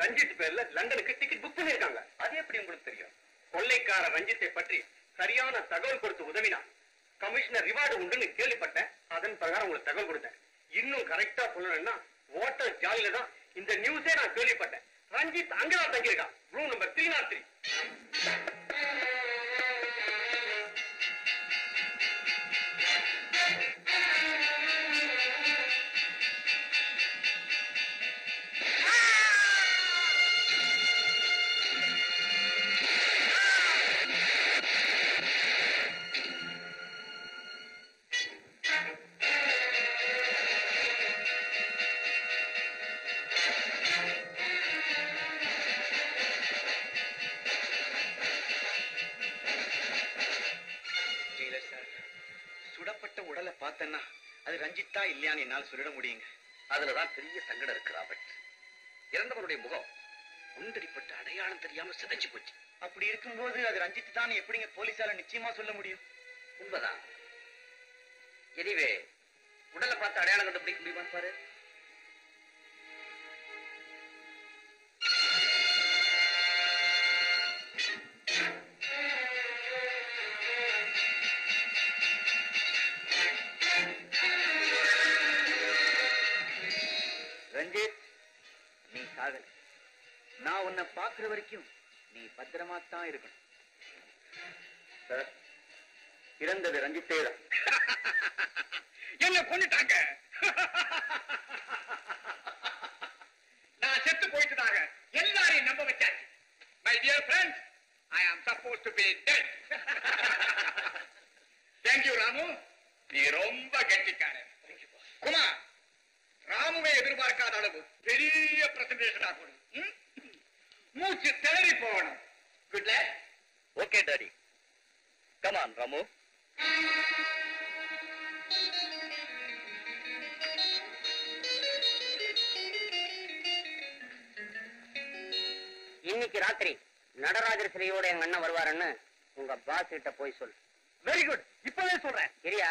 ரஞ்சித் பேர்ல லண்டனுக்கு டிக்கெட் புக் பண்ணிருக்காங்க. அது எப்படி உங்களுக்கு தெரியும்? கொள்ளைக்கார ரஞ்சித்தை பற்றி சரியான தகவல் கொடுத்து உதவினா கமிஷனர் ரிவார்டு உண்டுன்னு கேள்விப்பட்டேன். அதன் பிரகாரம் உங்களுக்கு தகவல் கொடுத்தேன். இன்னும் கரெக்டா சொல்லணும்னா வாட்டர் ஜாலியில தான் இந்த நியூஸே நான் கேள்விப்பட்டேன். ரஞ்சித் அங்கதான் தங்கியிருக்கான். Room number three naught three. என்னால் சொல்லிட முடியுங்க. அதுலதான் பெரிய சங்கடம் இருக்கு ராபர்ட். இறந்தவருடைய முகம் குண்டடிப்பட்ட அடையாளம் தெரியாம சிதைஞ்சு போச்சு. அப்படி இருக்கும்போது அது ரஞ்சித்து தான் எப்படிங்க போலீஸால நிச்சயமா சொல்ல முடியும்? உண்மைதான். எனிவே உடலை பார்த்து அடையாளம் கண்டுபிடிக்க முடியுமா பாரு. நான் உன்னை பாக்குற வரைக்கும் நீ பத்திரமா தான் இருக்கணும். சார், இறந்தது ரஞ்சித்தே தான். என்ன கொண்டுட்டாங்க? நான் செத்து போயிட்டதாக எல்லாரையும் நம்ப வச்சாச்சு. My dear friends, I am supposed to be dead. Thank you Ramu, நீ ரொம்ப கெட்டிக்காரன். குமார், ராமுவை எதிர்பார்க்காத அளவு பெரிய பிரசன்டேஷன் ஆகணும். மூச்சு தேடி போகணும். Good luck. Okay daddy, come on Ramu. இன்னைக்கு ராத்திரி நடராஜர் சிலையோட எங்க அண்ணன் வருவாருன்னு உங்க பாஸ் கிட்ட போய் சொல்லு. வெரி குட், இப்பவே சொல்றேன். சரியா?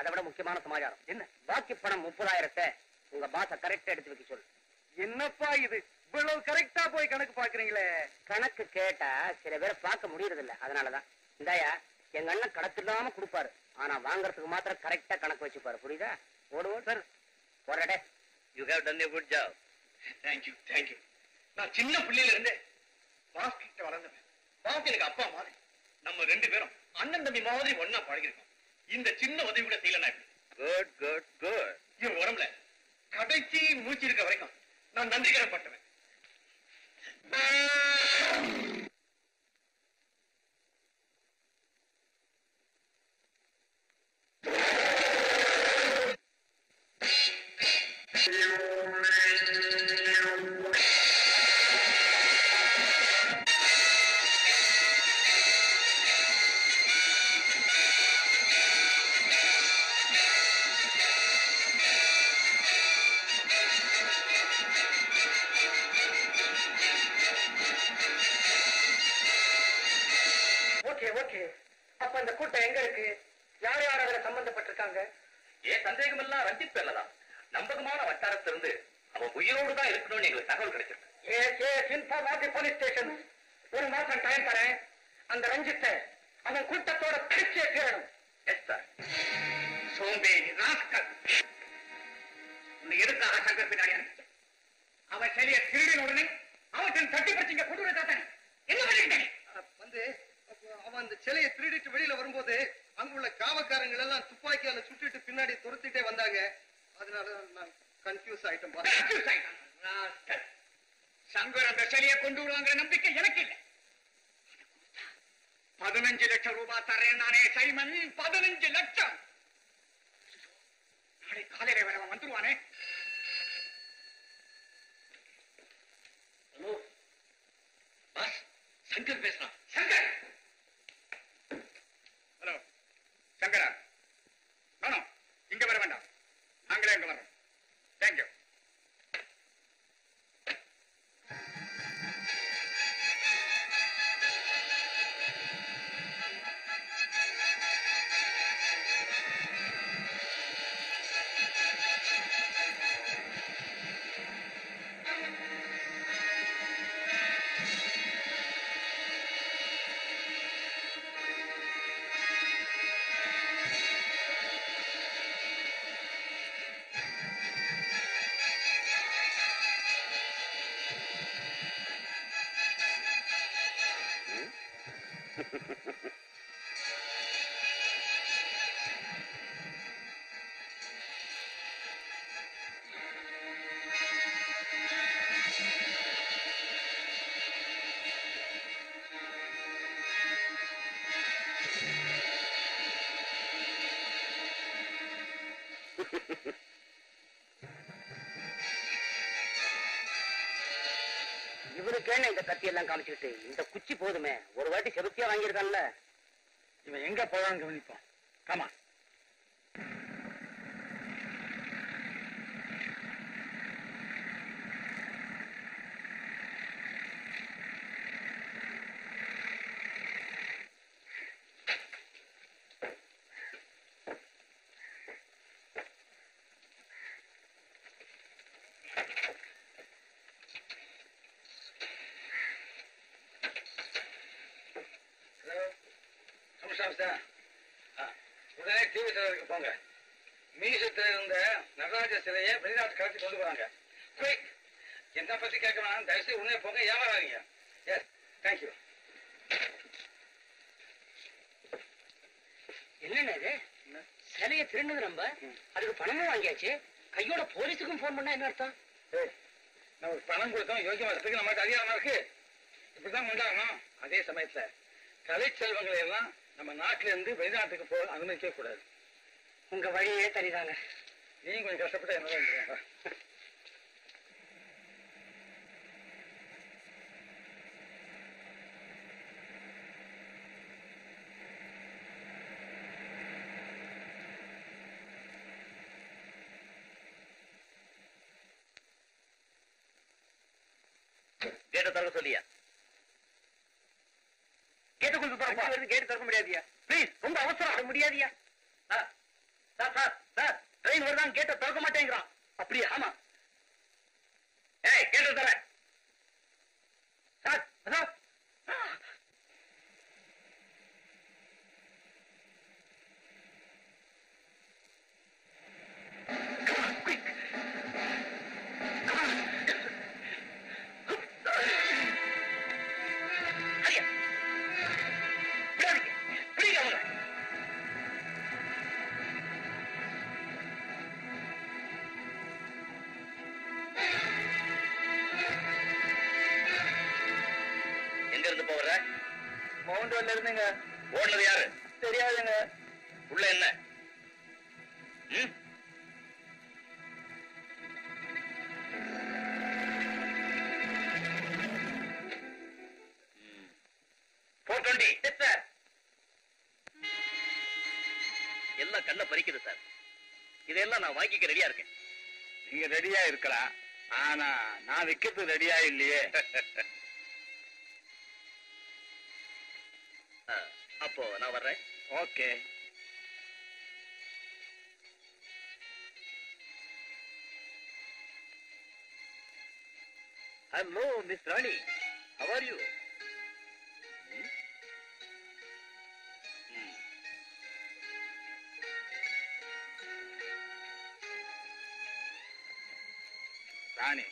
அதை விட முக்கியமான சமாச்சாரம் என்ன? பாக்கி பணம் முப்பதாயிரத்தை உங்க பாச கரெக்டா எடுத்து வைக்க சொல்லு. என்னப்பா இது இவ்வளவு கரெக்டா போய் கணக்கு பாக்குறீங்களே? கணக்கு கேட்டா சில பேரை பார்க்க முடியறது இல்ல, அதனாலதான். இந்தாயா, எங்க அண்ணன் கடத்திடாம கொடுப்பாரு. ஆனா வாங்கறதுக்கு மாத்திரம் கரெக்டா கணக்கு வச்சுப்பாரு. புரியுதா? ஓடுவோம் சார். போறடே. You have done a good job. Thank you thank you. நான் சின்ன பிள்ளையில இருந்தே பாஸ் கிட்ட வளர்ந்தேன். பாஸ் எனக்கு அப்பா மாதிரி. நம்ம ரெண்டு பேரும் அண்ணன் தம்பி மாதிரி ஒன்னா பழகிருக்கோம். இந்த சின்ன உதவி கூட செய்யல. நான் குட் குட் குட். இவன் உடம்புல கடைசி மூச்சு இருக்க வரைக்கும் நான் நன்றிகரப்பட்டவன். Governor. Thank you. எல்லாம் காமிச்சுக்கிட்டு இந்த குச்சி போதுமே, ஒரு வாட்டி செலுத்தியா வாங்கியிருக்கான்ல, இவன் எங்க போறான்னு கவனிப்போம். ஆமா, போங்க. மீசத்துல இருந்த நடராஜ சிலையை வெளிநாட்டு கலத்தி கொண்டு போறாங்க. குயிக், என்ன பத்தி கேட்கணும், தயவுசெய்து உடனே போங்க, ஏமாறாதீங்க. Yes, thank you. என்னன்னா இது சிலைய திருந்தது, நம்ம அதுக்கு பணமும் வாங்கியாச்சு, கையோட போலீஸுக்கும் போன் பண்ணா என்ன அர்த்தம்? நம்ம பணம் கொடுத்தோம், யோகியமாசத்துக்கு நம்ம அதிகாரமா இருக்கு, இப்படிதான் கொண்டாடணும். அதே சமயத்துல கலை செல்வங்களை எல்லாம் நம்ம நாட்டுல இருந்து வெளிநாட்டுக்கு போக அனுமதிக்க கூடாது. உங்க வழியே தனிதாங்க, நீங்க கொஞ்சம் கஷ்டப்பட்டு என்ன கேட்ட தர சொல்லியா? கேட்ட கொஞ்சம் தரப்பா, கேட்டு திறக்க முடியாதியா? பிளீஸ், ரொம்ப அவசரம் முடியாதியா? சார் சார் சார், ட்ரெயின் வருதான், கேட்ட திறக்க மாட்டேங்கிறான். அப்படியா? ஆமா. ஏய், கேட்ட தர சார். சார், ஓடுறது யாரு தெரியாதுங்க. உள்ள என்ன நானூற்று இருபது எல்லாம் கண்ணை பறிக்குது சார். இதெல்லாம் நான் வாங்கிக்க ரெடியா இருக்கேன். நீங்க ரெடியா இருக்கலாம், ஆனா நான் விற்கிறது ரெடியா இல்லையே. அப்போ நான் வர்றேன். Okay, hello miss Rani, how are you? Rani,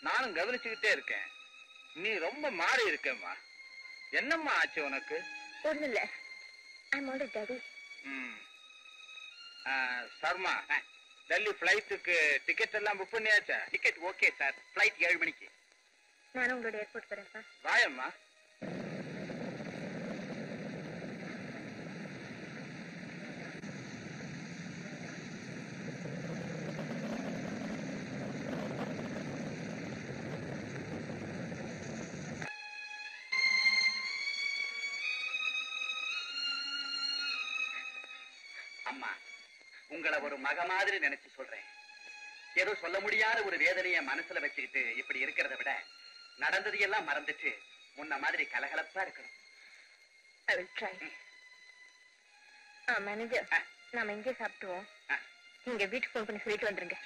நானும் கவனிச்சுக்கிட்டே இருக்கேன், நீ ரொம்ப மாறி இருக்கேம்மா. என்னம்மா ஆச்சு உனக்கு? ஒண்ணும் இல்ல, I'm alright daddy. Sharma, Delhi ஃப்ளைட்டுக்கு டிக்கெட் எல்லாம் புக் பண்ணியாச்சா? டிக்கெட் ஓகே சார், ஃப்ளைட் ஏழு மணிக்கு. நானும் உங்களோட ஏர்போர்ட் போறேன் சார். வாயம்மா. உங்களை ஒரு மக மாதிரி நினைச்சு சொல்றேன். ஏதோ சொல்ல முடியாத ஒரு வேதனைய மனசுல வச்சுக்கிட்டு இப்படி இருக்கிறத விட நடந்தது எல்லாம் மறந்துட்டு முன்ன மாதிரி கலகலப்பா இருக்கணும். மேனேஜர், நாம இங்கே சாப்பிட்டுவோம். நீங்க வீட்டுக்கு போன் பண்ணி சொல்லிட்டு வந்துருங்க.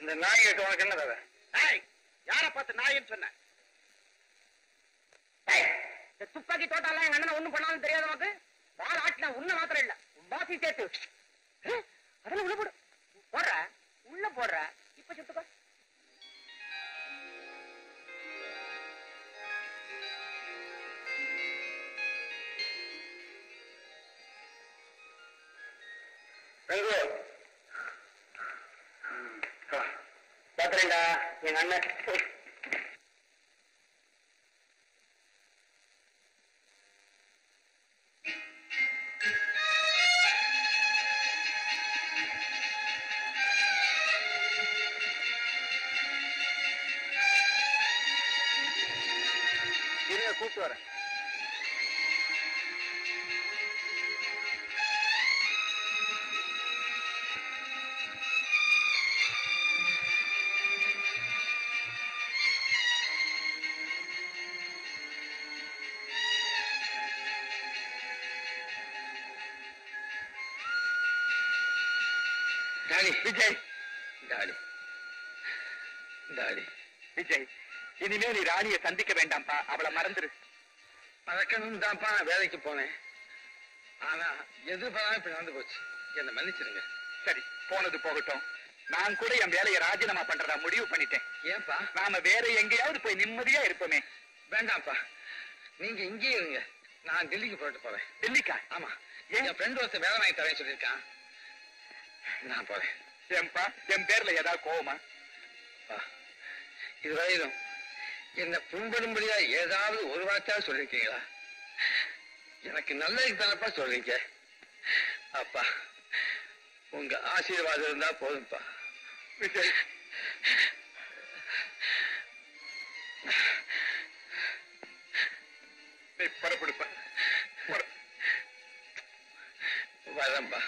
இந்த நாய் கேட்டு உனக்கு என்ன தவிர யார பார்த்து நாயின்னு சொன்ன? துப்பாக்கி தோட்டால எங்க அண்ணன் ஒண்ணும் பண்ணாலும் தெரியாது உனக்கு. பால் ஆட்டினா உன்ன மாத்திரம் இல்ல பாசி சேர்த்து அதெல்லாம் உள்ள போடு. போடுற உள்ள போடுற இப்ப சுத்துக்கோ. என் அண்ணன் கூப்பிட்டு வரேன். விஜய் டாடி டாடி விஜய், இனிமே நீ ராணியை சந்திக்க வேண்டாம்ப்பா. அவளை மறந்துரு. மறக்கணும் தான்ப்பா நான் வேலைக்கு போனேன். ஆனா எதிர்பாராம இப்ப நடந்து போச்சு. என்னை மன்னிச்சிருங்க. சரி, போனது போகட்டும். நான் கூட என் வேலையை ராஜினாமா பண்றதா முடிவு பண்ணிட்டேன். ஏன்பா? நாம வேற எங்கேயாவது போய் நிம்மதியா இருப்போமே. வேண்டாம்ப்பா, நீங்க இங்கே இருங்க. நான் டெல்லிக்கு போயிட்டு போறேன். டெல்லிக்கா? ஆமா, என் ஃப்ரெண்ட் ஒருத்தர் வேலை வாங்கி தரேன்னு சொல்லியிருக்கான். நான் போறேன். ஏன்பா, என் பேர்ல ஏதாவது கோவமா? இதுவரையிலும் என்ன புண்படும்படியா ஏதாவது ஒரு வார்த்தையா சொல்லிருக்கீங்களா? எனக்கு நல்லதுக்கு தானப்பா சொல்றீங்க. அப்பா உங்க ஆசீர்வாதம் இருந்தா போதும்பா. பரப்படுப்பா, வரம்பா.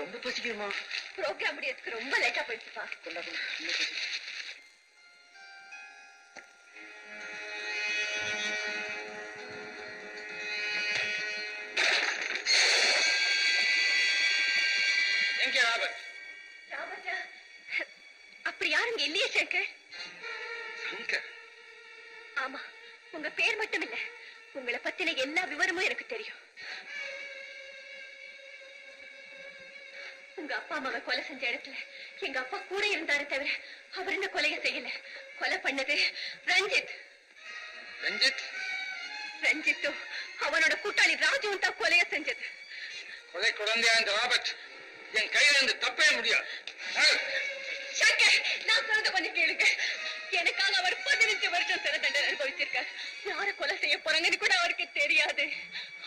ரொம்ப பசிக்குமா? ப்ரோக்ராம் முடியறதுக்கு ரொம்ப லேட்டா போயிடுச்சுப்பா. அப்படி யாருங்க இல்லையே சங்கர். ஆமா, உங்க பேர் மட்டும் இல்ல, உங்களை பத்தின எல்லா விவரமும் எனக்கு தெரியும். உங்க அப்பா அம்மாவை கொலை செஞ்ச இடத்துல எங்க அப்பா கூட இருந்தாரு, தவிர அவர் என்ன கொலையை செய்யல. கொலை பண்ணது ரஞ்சித். ரஞ்சித் ரஞ்சித்தும் அவனோட கூட்டாளி ராஜுவும் தான் கொலையை செஞ்சது. கொலை குழந்தையா இந்த ராபர்ட் என் கையில இருந்து தப்பவே முடியாது. நான் சொல்றத கொஞ்சம் கேளுங்க. எனக்காக அவர் பதினஞ்சு வருஷம் சிறை தண்டனை அனுபவிச்சிருக்காரு. யார கொலை செய்ய போறாங்கன்னு கூட அவருக்கு தெரியாது.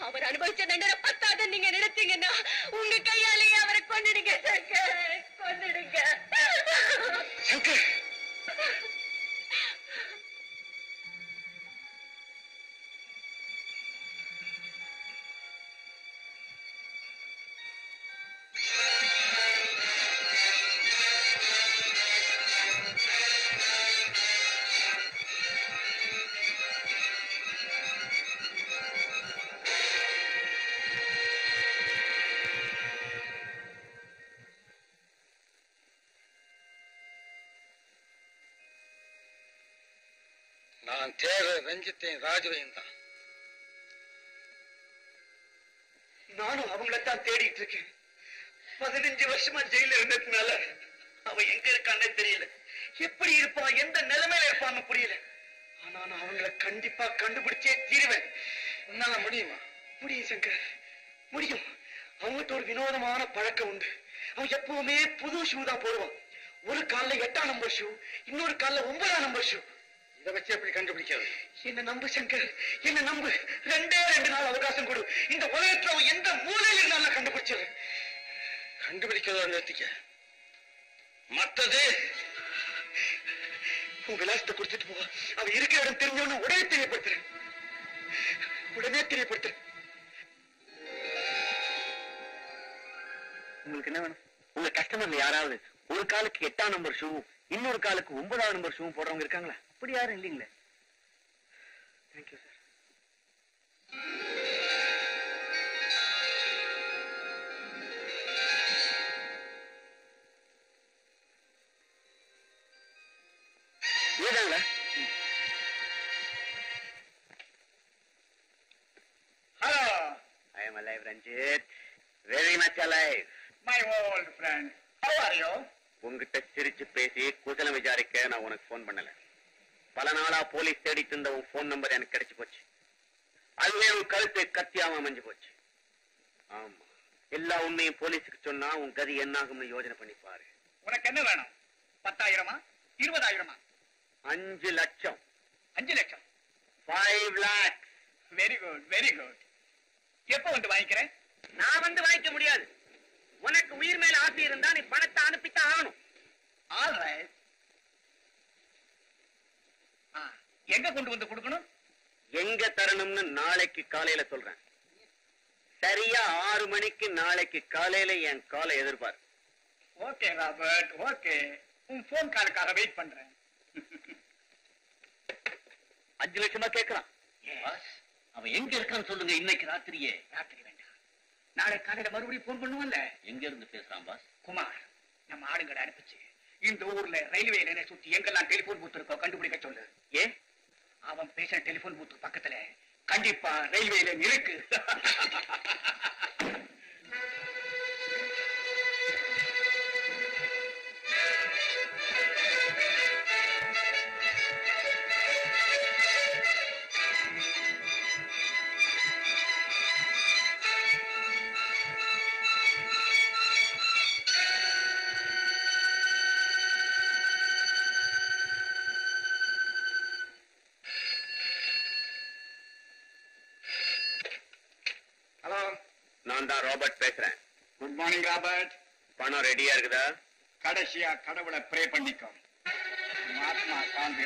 அவர் அனுபவிச்ச தண்டனை பத்தாத நீங்க நினைச்சீங்கன்னா உங்க கையாலேயே அவரை கொன்னுடுங்க சங்கர், கொன்னுடுங்க. நான் தேவை வெஞ்சத்தையும் ராஜுவையும் தான். நானும் அவங்களைத்தான் தேடிட்டு இருக்கேன். பதினஞ்சு வருஷமா ஜெயில இருந்ததுனால அவன் எங்க இருக்கான்னு தெரியல, எப்படி இருப்பான், எந்த நிலைமையில இருப்பான்னு புரியல. ஆனா நான் அவங்கள கண்டிப்பா கண்டுபிடிச்சே தீருவேன். உன்னால முடியுமா? முடியும் சங்கர், முடியும். அவங்ககிட்ட ஒரு வினோதமான பழக்கம் உண்டு. அவன் எப்பவுமே புது ஷூ தான் போடுவான். ஒரு கால்ல எட்டாம் நம்பர் ஷூ, இன்னொரு கால்ல ஒன்பதாம் நம்பர் ஷூ. இதை வச்சு எப்படி கண்டுபிடிக்காது? என்ன நம்பு சங்கர், என்ன நம்பு. ரெண்டே ரெண்டு நாள் அவகாசம் கொடு. இந்த உலகத்துல அவன் எந்த மூலையில இருந்தாலும் கண்டுபிடிச்சது. கண்டுபிடிக்கிறதா நிறுத்திக்க, மத்தது உன் விலாசத்தை கொடுத்துட்டு போவா. அவன் இருக்கிற இடம் தெரிஞ்சவன உடனே தெரியப்படுத்துறேன், உடனே தெரியப்படுத்துறேன். உங்களுக்கு என்ன வேணும்? உங்க கஸ்டமர்ல யாராவது ஒரு காலுக்கு எட்டாம் நம்பர் ஷூ, இன்னொரு காலுக்கு ஒன்பதாம் நம்பர் ஷூ போடுறவங்க இருக்காங்களா? அப்படி யாரும் இல்லீங்களே. Thank you sir. Hello. I am alive, Ranjit. Very much alive. My old friend. How are you? உங்ககிட்ட சிரிச்சு பேசி குசலம் விசாரிக்க நான் உனக்கு போன் பண்ணல. பல நாளா போலீஸ் தேடிட்டு இருந்த உன் போன் நம்பர் எனக்கு கிடைச்சு போச்சு. அதுவே உன் கழுத்து கத்தியாம அமைஞ்சு போச்சு. ஆமா, எல்லா உண்மையும் போலீஸுக்கு சொன்னா உன் கதி என்னாகும்னு யோசனை பண்ணி பாரு. உனக்கு என்ன வேணும்? பத்தாயிரமா, இருபதாயிரமா, அஞ்சு லட்சம்? அஞ்சு லட்சம்? Five lakhs. Very good, very good. எப்போ வந்து வாங்கிக்கிறேன்? நான் வந்து வாங்கிக்க முடியாது. உனக்கு உயிர் மேல ஆசை இருந்தா நீ பணத்தை அனுப்பித்தான் ஆகணும். All right. எங்க கொண்டு வந்து கொடுக்கணும்? எங்க தரணும்னு நாளைக்கு காலையில சொல்றேன். சரியா ஆறு மணிக்கு நாளைக்கு காலையில என் காலை எதிர்பார். Okay Robert, okay. உன் போன் காலுக்காக வெயிட் பண்றேன். அஞ்சு லட்சமா கேட்கறான். அவன் எங்க இருக்கான்னு சொல்லுங்க. இன்னைக்கு ராத்திரியே. ராத்திரி வேண்டாம், நாளை காலையில மறுபடியும் போன் பண்ணுவான்ல. எங்க இருந்து பேசுறான் பாஸ்? குமார் நம்ம ஆளுங்களை அனுப்பிச்சு இந்த ஊர்ல ரயில்வே நிலைய சுத்தி எங்கெல்லாம் டெலிபோன் பூத் இருக்கோ கண்டுபிடிக்க சொல்லு. ஏன்? அவன் பேசுற டெலிபோன் பூத் பக்கத்துல கண்டிப்பா ரயில்வே நிலையம் இருக்கு. பணம் ரெடியா இருக்குதா? கடைசியா கடவுளை பிரே பண்ணிக்கோ. மகாத்மா காந்தி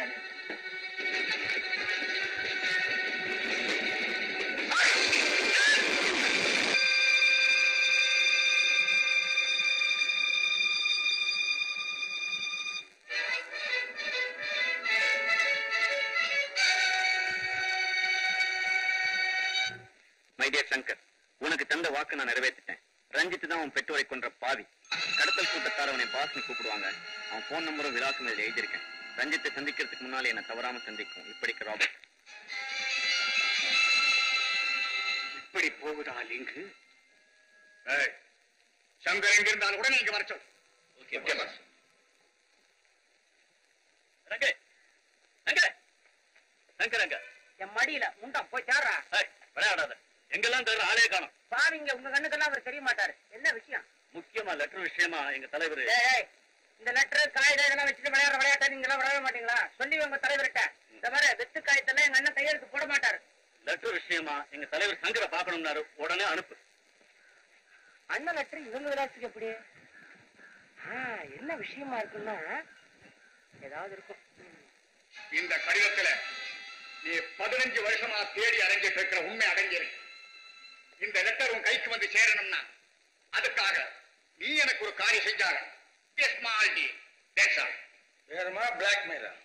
மைடியர் சங்கர், உனக்கு தந்த வாக்கு நான் நிறைவேற்றிட்டேன். ரஞ்சித்து தான் உன் பெற்றோரை கொன்ற பாவி. கடத்தல் கூட்டத்தாரவனை பாஸ்னு கூப்பிடுவாங்க. அவன் போன் நம்பரும் விலாசம் இதில் எழுதியிருக்கேன். ரஞ்சித்தை சந்திக்கிறதுக்கு முன்னாலே என்னை தவறாம சந்திக்கும். இப்படிக்கு ராபர்ட். இப்படி போகுதா லிங்கு? சங்கர் எங்க இருந்தாலும் கூட நீங்க வரச்சோம். என் மடியில முண்டா போய் தேடுறா. விளையாடாத, எங்கெல்லாம் தேடுற ஆளே காணும். பாவிங்க, உங்க கண்ணுக்கெல்லாம் அவர் தெரிய மாட்டாரு. என்ன விஷயம்? முக்கியமா லெட்டர் விஷயமா எங்க தலைவர். இந்த லெட்டர் காயிடெல்லாம் வச்சுட்டு விளையாடுற விளையாட்டா நீங்க எல்லாம் விளையாட மாட்டீங்களா? சொல்லி உங்க தலைவர்கிட்ட. இந்த மாதிரி வெத்து காயத்தெல்லாம் எங்க அண்ணன் கையெழுத்து போட மாட்டாரு. லெட்டர் விஷயமா எங்க தலைவர் சங்கரை பாக்கணும்னாரு. உடனே அனுப்பு. அண்ணன் லெட்டர் இவங்க விளையாட்டு எப்படி? ஆஹ், என்ன விஷயமா இருக்குன்னா ஏதாவது இருக்கும். இந்த கடிதத்துல நீ பதினஞ்சு வருஷமா தேடி அடைஞ்சிட்டு இருக்கிற உண்மை அடைஞ்சிரு. இந்த லெட்டர் உன் கைக்கு வந்து சேரணும்னா அதுக்காக நீ எனக்கு ஒரு காரியம் செஞ்சாக.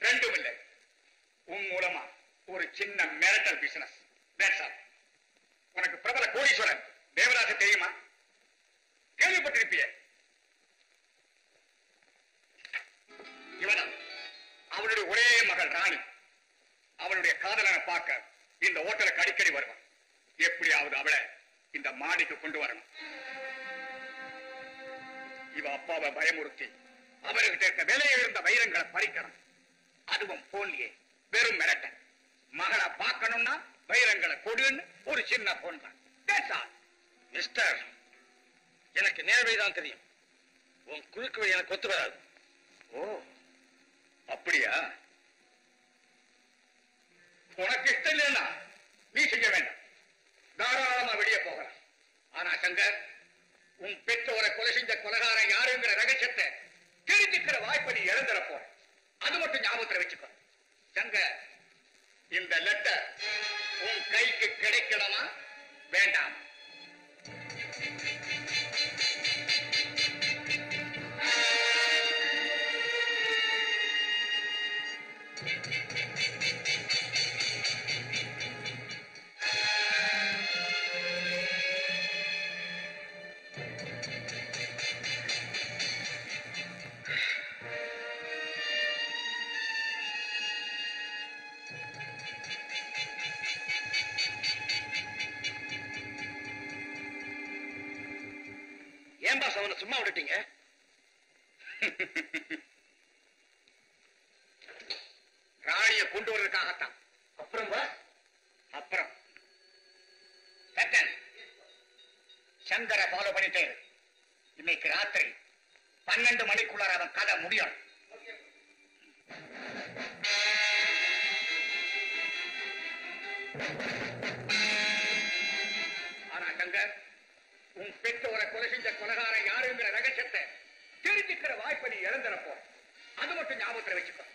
ரெண்டும் இல்லை, உன் மூலமா ஒரு சின்ன மிரட்டல் பிசினஸ். உனக்கு பிரபல கோடீஸ்வரன் தேவராச தெரியுமா? கேள்விப்பட்டிருப்பிய. இவன் அவனுடைய ஒரே மகள் ராணி. அவளுடைய காதலனை பார்க்க இந்த ஹோட்டலுக்கு அடிக்கடி வருவான். எப்படியாவது அவளை இந்த மாடிக்கு கொண்டு வரணும். இவ அப்பாவை பயமுறுத்தி அவர்கிட்ட இருக்க விலையை இருந்த வைரங்களை பறிக்கணும். அதுவும் போன்லயே வெறும் மிரட்ட. மகளை பார்க்கணும்னா வைரங்களை கொடுன்னு ஒரு சின்ன போன் தான். மிஸ்டர், எனக்கு நேர்வைதான் தெரியும். உன் குறுக்கு வழி எனக்கு ஒத்து வராது. ஓ அப்படியா? உனக்கு இஷ்டம் இல்லைன்னா நீ செய்ய வேண்டாம். தாராளமா வெளியே போகலாம். ஆனா சங்கர், உன் பெற்றோரை கொலை செஞ்ச கொலைகாரன் யாருங்கிற ரகசியத்தை தெரிஞ்சுக்கிற வாய்ப்பை நீ இழந்துற போற. அது மட்டும் ஞாபகத்தில் வச்சுக்கோ. சங்கர், இந்த லெட்டர் உன் கைக்கு கிடைக்கலாமா வேண்டாம்? சும்மா விட்டுட்டீங்க. ராணியை கொண்டு வருவதற்காகத்தான். அப்புறம் அப்புறம் சங்கரை ஃபாலோ பண்ணிட்டு இன்னைக்கு ராத்திரி பன்னெண்டு மணிக்குள்ளார அவன் கதை முடியும். ஆனா சங்கர், உன் பெற்றோரை கொலை செஞ்ச கொலைகாரன் யாருங்கிற ரகசியத்தை தெரிஞ்சுக்கிற வாய்ப்பை நீ இழந்துறப்போ அது மட்டும் ஞாபகத்தில் வச்சுக்கோ.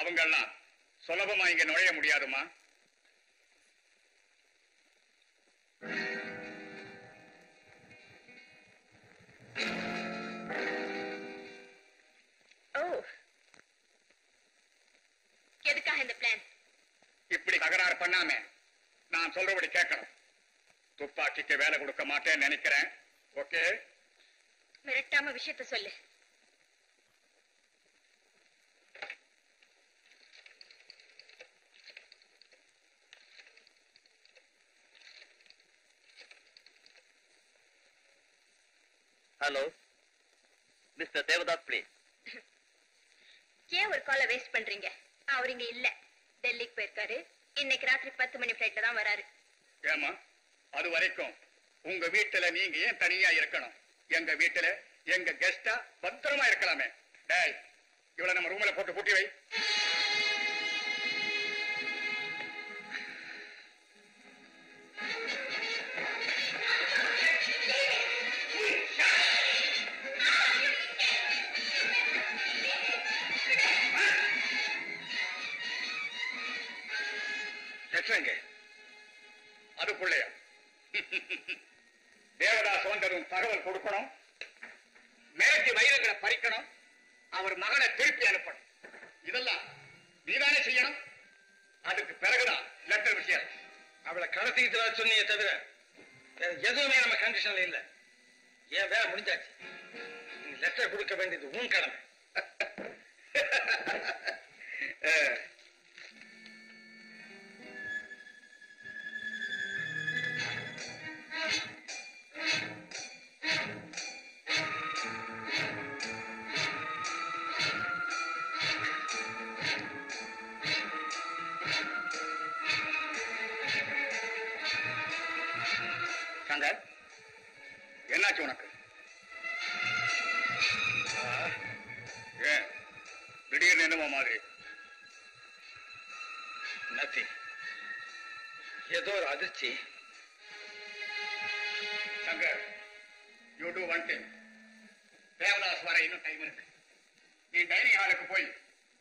அவங்கெல்லாம் சுலபமா இங்க நுழைய முடியாதுமா? எதுக்காக இந்த பிளான்? இப்படி தகராறு பண்ணாம நான் சொல்றபடி கேட்கணும். துப்பாக்கிக்கு வேலை கொடுக்க மாட்டேன்னு நினைக்கிறேன். ஓகே, மிரட்டாம விஷயத்த சொல்லு. Hello mister Devadas, please. ஏன் ஒரு காலை வேஸ்ட் பண்றீங்க? அவர் இங்க இல்ல, டெல்லிக்கு போயிருக்காரு. இன்னைக்கு ராத்திரி பத்து மணி பிளைட்ல தான் வராரு. ஏமா, அது வரைக்கும் உங்க வீட்டுல நீங்க ஏன் தனியா இருக்கணும்? எங்க வீட்டுல எங்க கெஸ்டா பத்திரமா இருக்கலாமே. டேய், இவ்வளவு நம்ம ரூம்ல போட்டு பூட்டி வை. அதுக்குள்ளையா தேவதாஸ் வந்ததும் தகவல் கொடுக்கணும். மேற்கு வைரங்களை பறிக்கணும். அவர் மகனை திருப்பி அனுப்பணும். இதெல்லாம் நீதானே செய்யணும். அதுக்கு பிறகுதான் லெட்டர் விஷயம். அவளை கடத்திக்கிட்டு சொன்னியே தவிர வேற எதுவுமே நம்ம கண்டிஷன்ல இல்ல. ஏன் வேலை முடிஞ்சாச்சு. லெட்டர் கொடுக்க வேண்டியது உன் கடமை. என்னாச்சு உனக்கு? ஏன் திடீர்னு என்னவோ மாதிரி? நத்திங். ஏதோ ஒரு அதிர்ச்சி. Shankar, you do one thing. Devadas வர இன்னும் டைம் இருக்கு. நீ டைனிங் ஹாலுக்கு போய்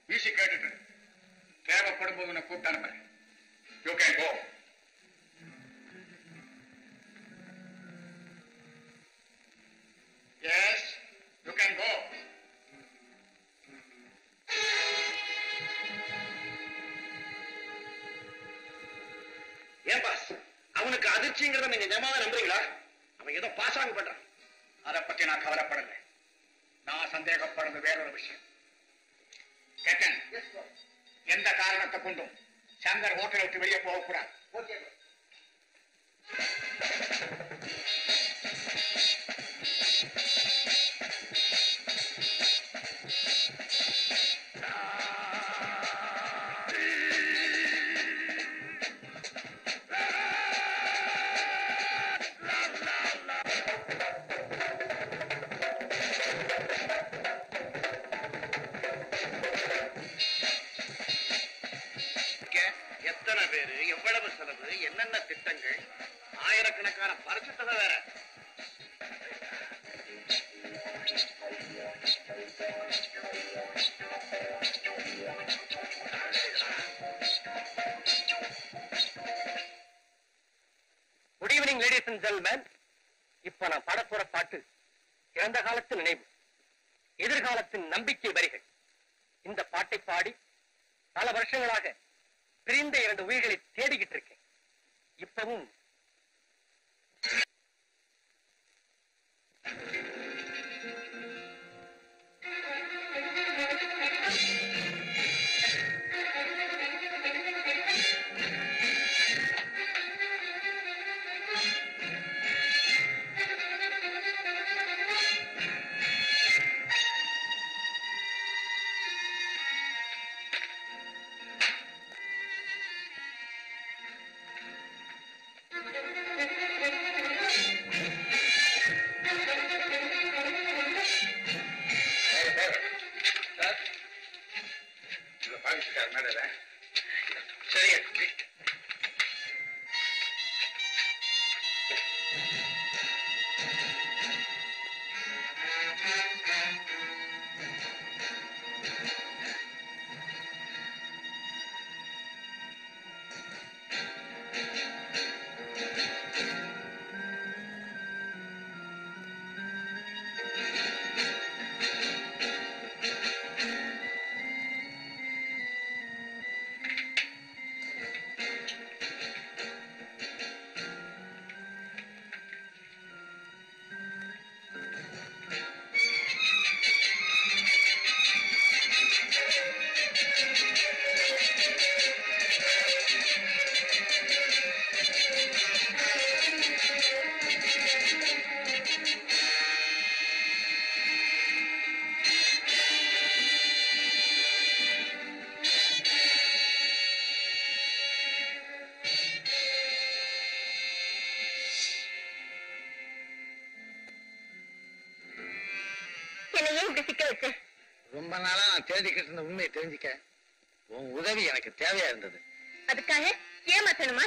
மியூசிக் கேட்டுட்டு தேவைப்படும் போது நான் கூப்பிட்டு அனுப்புறேன். You can go. Yes, you can go. ஏன் பாஸ், அவனுக்கு அதிர்ச்சிங்கிறத நீங்க நிஜமாக நம்புறீங்களா? அவன் ஏதோ பாசாங்க பண்றான். அதை பற்றி நான் கவலைப்படலை. நான் சந்தேகப்படுறது வேறொரு விஷயம். கேட்டன், எந்த காரணத்தை கொண்டும் சங்கர் ஹோட்டலை விட்டு வெளியே போகக்கூடாது. என்னென்ன திட்டங்கள், ஆயிரக்கணக்கான பரிசுத்ததை வேற. Good evening ladies and gentlemen. இப்ப நான் பாடப்போற பாட்டு இறந்த காலத்து நினைவு, எதிர்காலத்தின் நம்பிக்கை வரிகள். இந்த பாட்டை பாடி பல வருஷங்களாக பிரிந்த இரண்டு உயிர்களை தேடிக்கிட்டு இருக்கேன். இப்பவும் ரொம்ப நாளா நான் தேடிக்கிட்டு இருந்த உண்மையை தெரிஞ்சுக்க உன் உதவி எனக்கு தேவையா இருந்தது. அதுக்காக ஏமாத்தணுமா?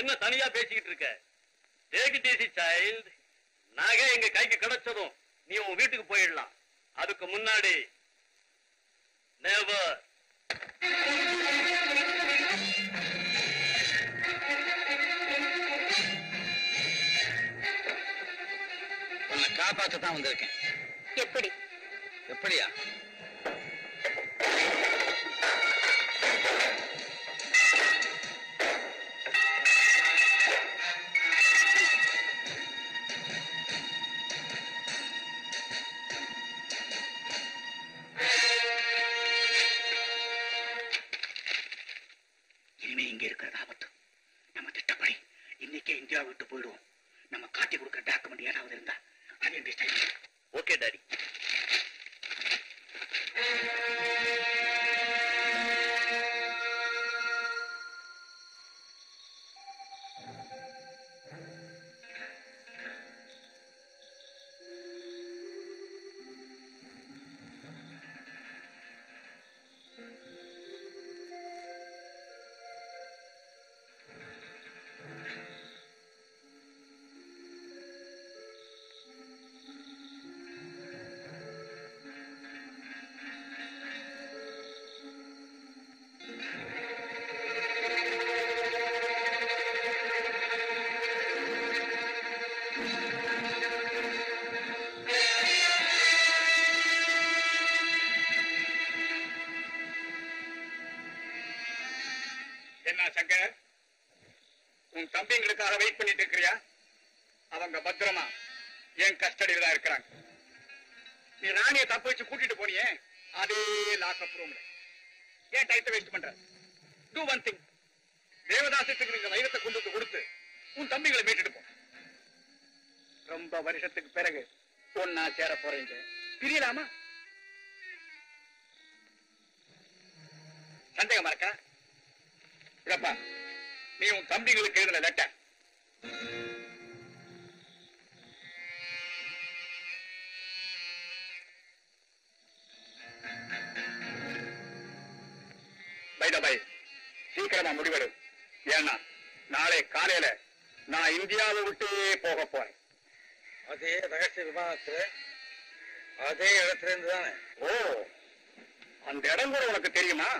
என்ன தனியா பேசிக்கிட்டு இருக்க? Take it easy child. நகை எங்க கைக்கு கிடைச்சதும் நீ உன் வீட்டுக்கு போயிடலாம். அதுக்கு முன்னாடி நெவர். காப்பாற்றத்தான் வந்திருக்கேன். எப்படி எப்படியா? இனிமே இங்க இருக்கிற ஆபத்து. நம்ம திட்டப்படி இன்னைக்கே இந்தியா விட்டு போயிடுவோம். நம்ம காட்டி கொடுக்கிற டாக்குமெண்ட் ஏதாவது இருந்தா. Okay, Daddy. அவங்களுக்காக வெயிட் பண்ணிட்டு இருக்கறியா? அவங்க பத்திரமா ஏன் கஸ்டடியில தான் இருக்காங்க. நீ ராணியை தப்பு வச்சு கூட்டிட்டு போனியே அதே லாக்அப் ரூம்ல ஏன் டைத்தை வேஸ்ட் பண்ற? டூ ஒன் திங், தேவதாசத்துக்கு நீங்க வைரத்தை கொண்டு வந்து கொடுத்து உன் தம்பிகளை மீட்டுட்டு போ. ரொம்ப வருஷத்துக்கு பிறகு ஒன்னா சேர போறீங்க, பிரியலாமா? சந்தேகமா இருக்கா? இல்லப்பா, நீ உன் தம்பிகளுக்கு எழுதுன லெட்டர் பைதபாய் சீக்கிரமா முடிவெடு. ஏன்னா நாளை காலையில நான் இந்தியாவை விட்டு போக போறேன். அதே ரகசிய விமானத்துல அதே இடத்துல இருந்துதானே? ஓ, அந்த இடம் கூட உனக்கு தெரியுமா?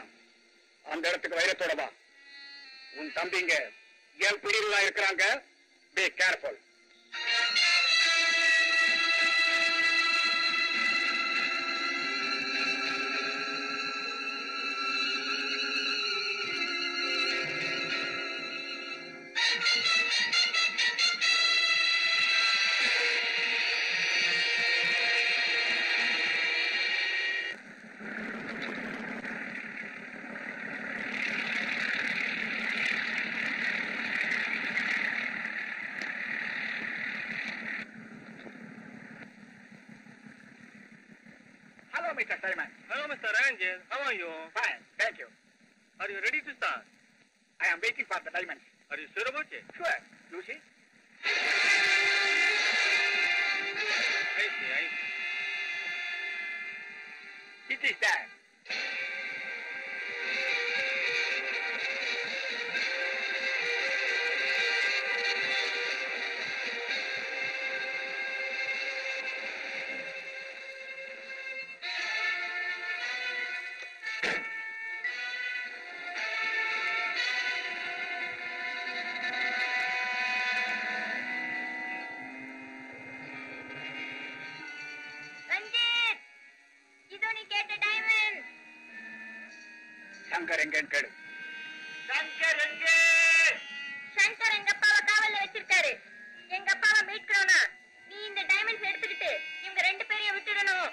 அந்த இடத்துக்கு வைரத்தோட வா. உன் தம்பிங்க என் பிடியில இருக்கிறாங்க, be careful. Hello, Mister Ranjan. How are you? Fine, thank you. Are you ready to start? I am waiting for the diamonds. Are you sure about it? Sure. You see? I see, I see. It is that. சங்கரங்கன் கேடு. சங்கரங்க சங்கர் எங்க அப்பாவை காவல்ல வச்சிருக்காரு. எங்க அப்பாவை மீட்கிறோம்னா நீ இந்த டைமண்ட்ஸ் எடுத்துக்கிட்டு இவங்க ரெண்டு பேரையும் விட்டுடணும்.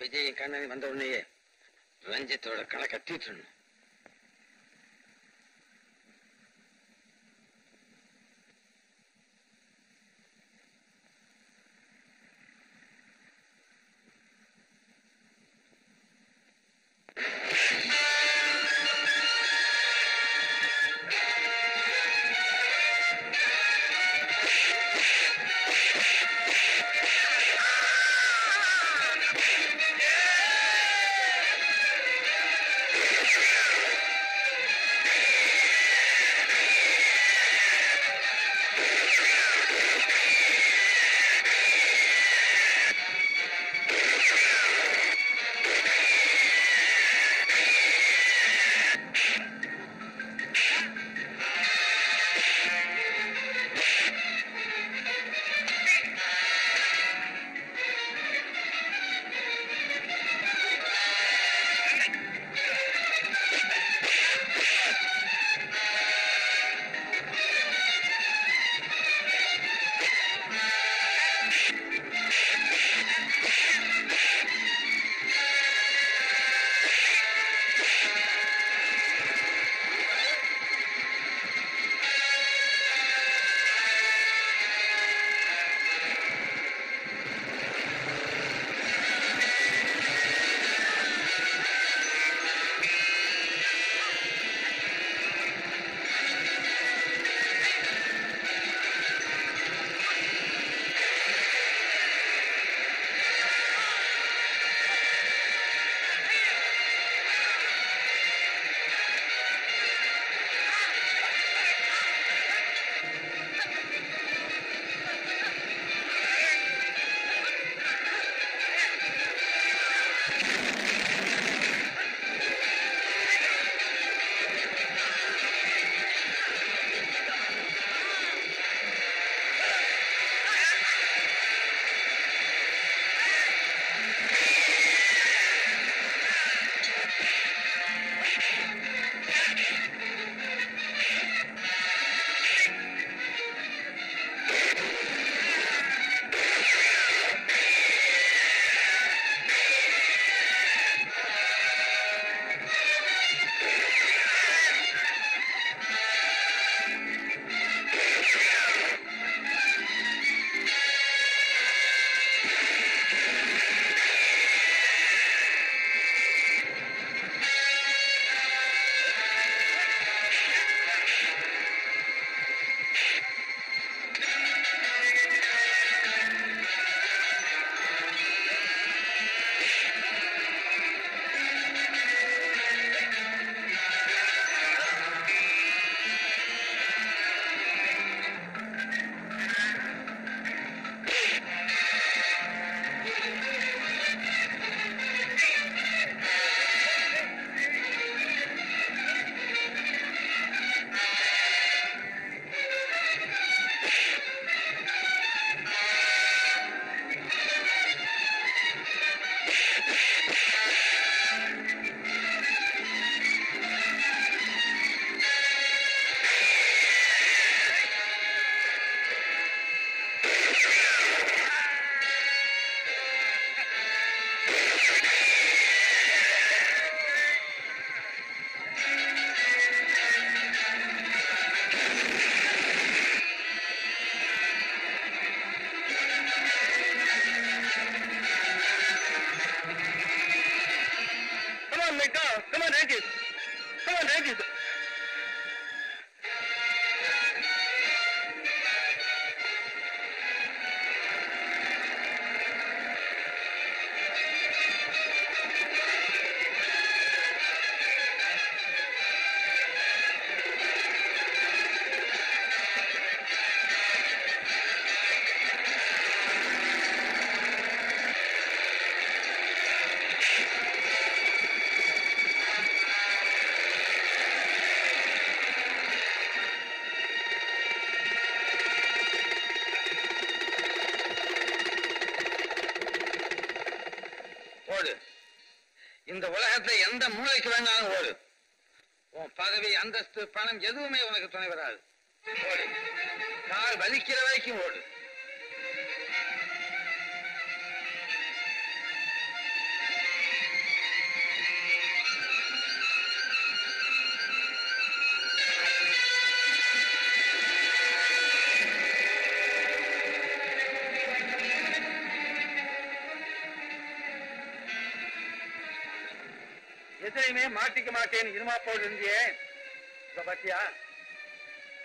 விஜய் கண்ணன் வந்த உடனே ரஞ்சித்தோட கணக்க தீர்த்துடணும். Yes. naked. Come on, naked. இந்த உலகத்தை எந்த மூளைக்கு வேணாலும் ஓடு. உன் பதவி, அந்தஸ்து, பணம் எதுவுமே உனக்கு துணை வராது. ஓடு, கால் வலிக்கிற வரைக்கும் ஓடு. எதையுமே மாட்டிக்க மாட்டேன் இருமாப்போடு இருந்தியே. இப்ப பாத்தியா,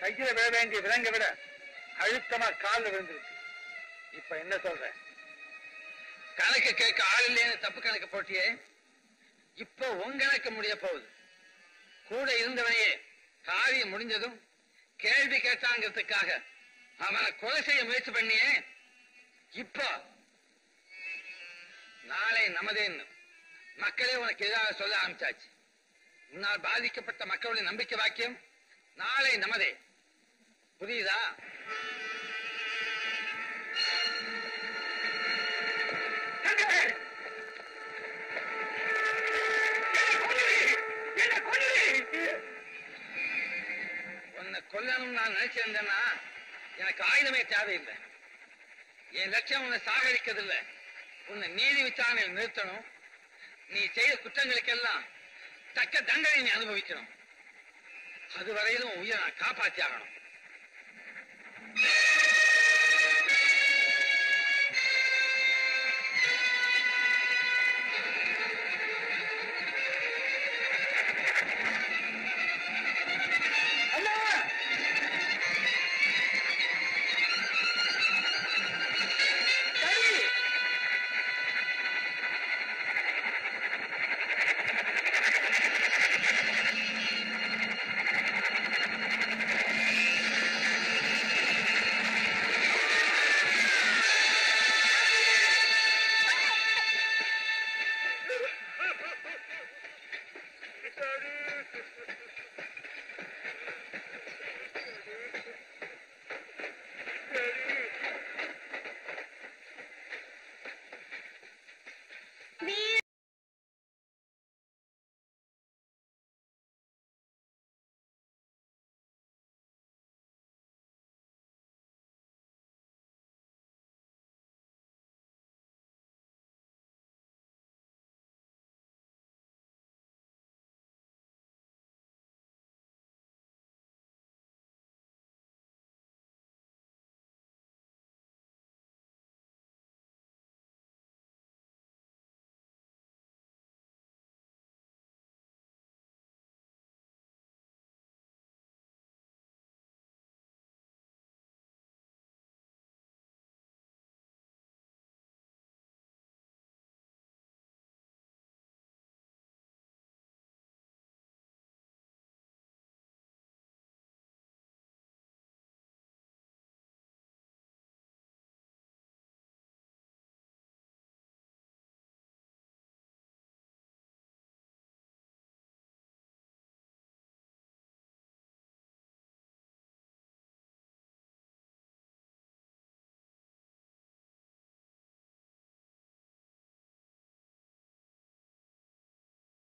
கையில விழ வேண்டிய விலங்க விட அழுத்தமா காலில் விழுந்திருக்கு. இப்ப என்ன சொல்ற? கணக்கு கேட்க ஆள் இல்லைன்னு தப்பு கணக்கு போட்டியே, இப்ப உன் கணக்கு முடிய போகுது. கூட இருந்தவனையே காரியம் முடிஞ்சதும் கேள்வி கேட்டாங்கிறதுக்காக அவனை கொலை செய்ய முயற்சி பண்ணியே. இப்ப நாளை நமதேன்னு மக்களே உனக்கு எதிராக சொல்ல ஆரம்பிச்சாச்சு. முன்னால் பாதிக்கப்பட்ட மக்களுடைய நம்பிக்கை வாக்கியம் நாளை நமதே. புரியுதா? உன்னை கொல்லணும் நான் நினைச்சிருந்தேன்னா எனக்கு ஆயுதமே தேவையில்லை. என் லட்சியம் உன்னை சாகடிக்கிறதில்லை, உன்னை நீதி விசாரணையில் நிறுத்தணும். நீ செய்த குற்றங்களுக்கெல்லாம் தக்க தண்டனை நீ அனுபவிக்கணும். அதுவரையிலும் உயிரை நான் காப்பாற்றி ஆகணும்.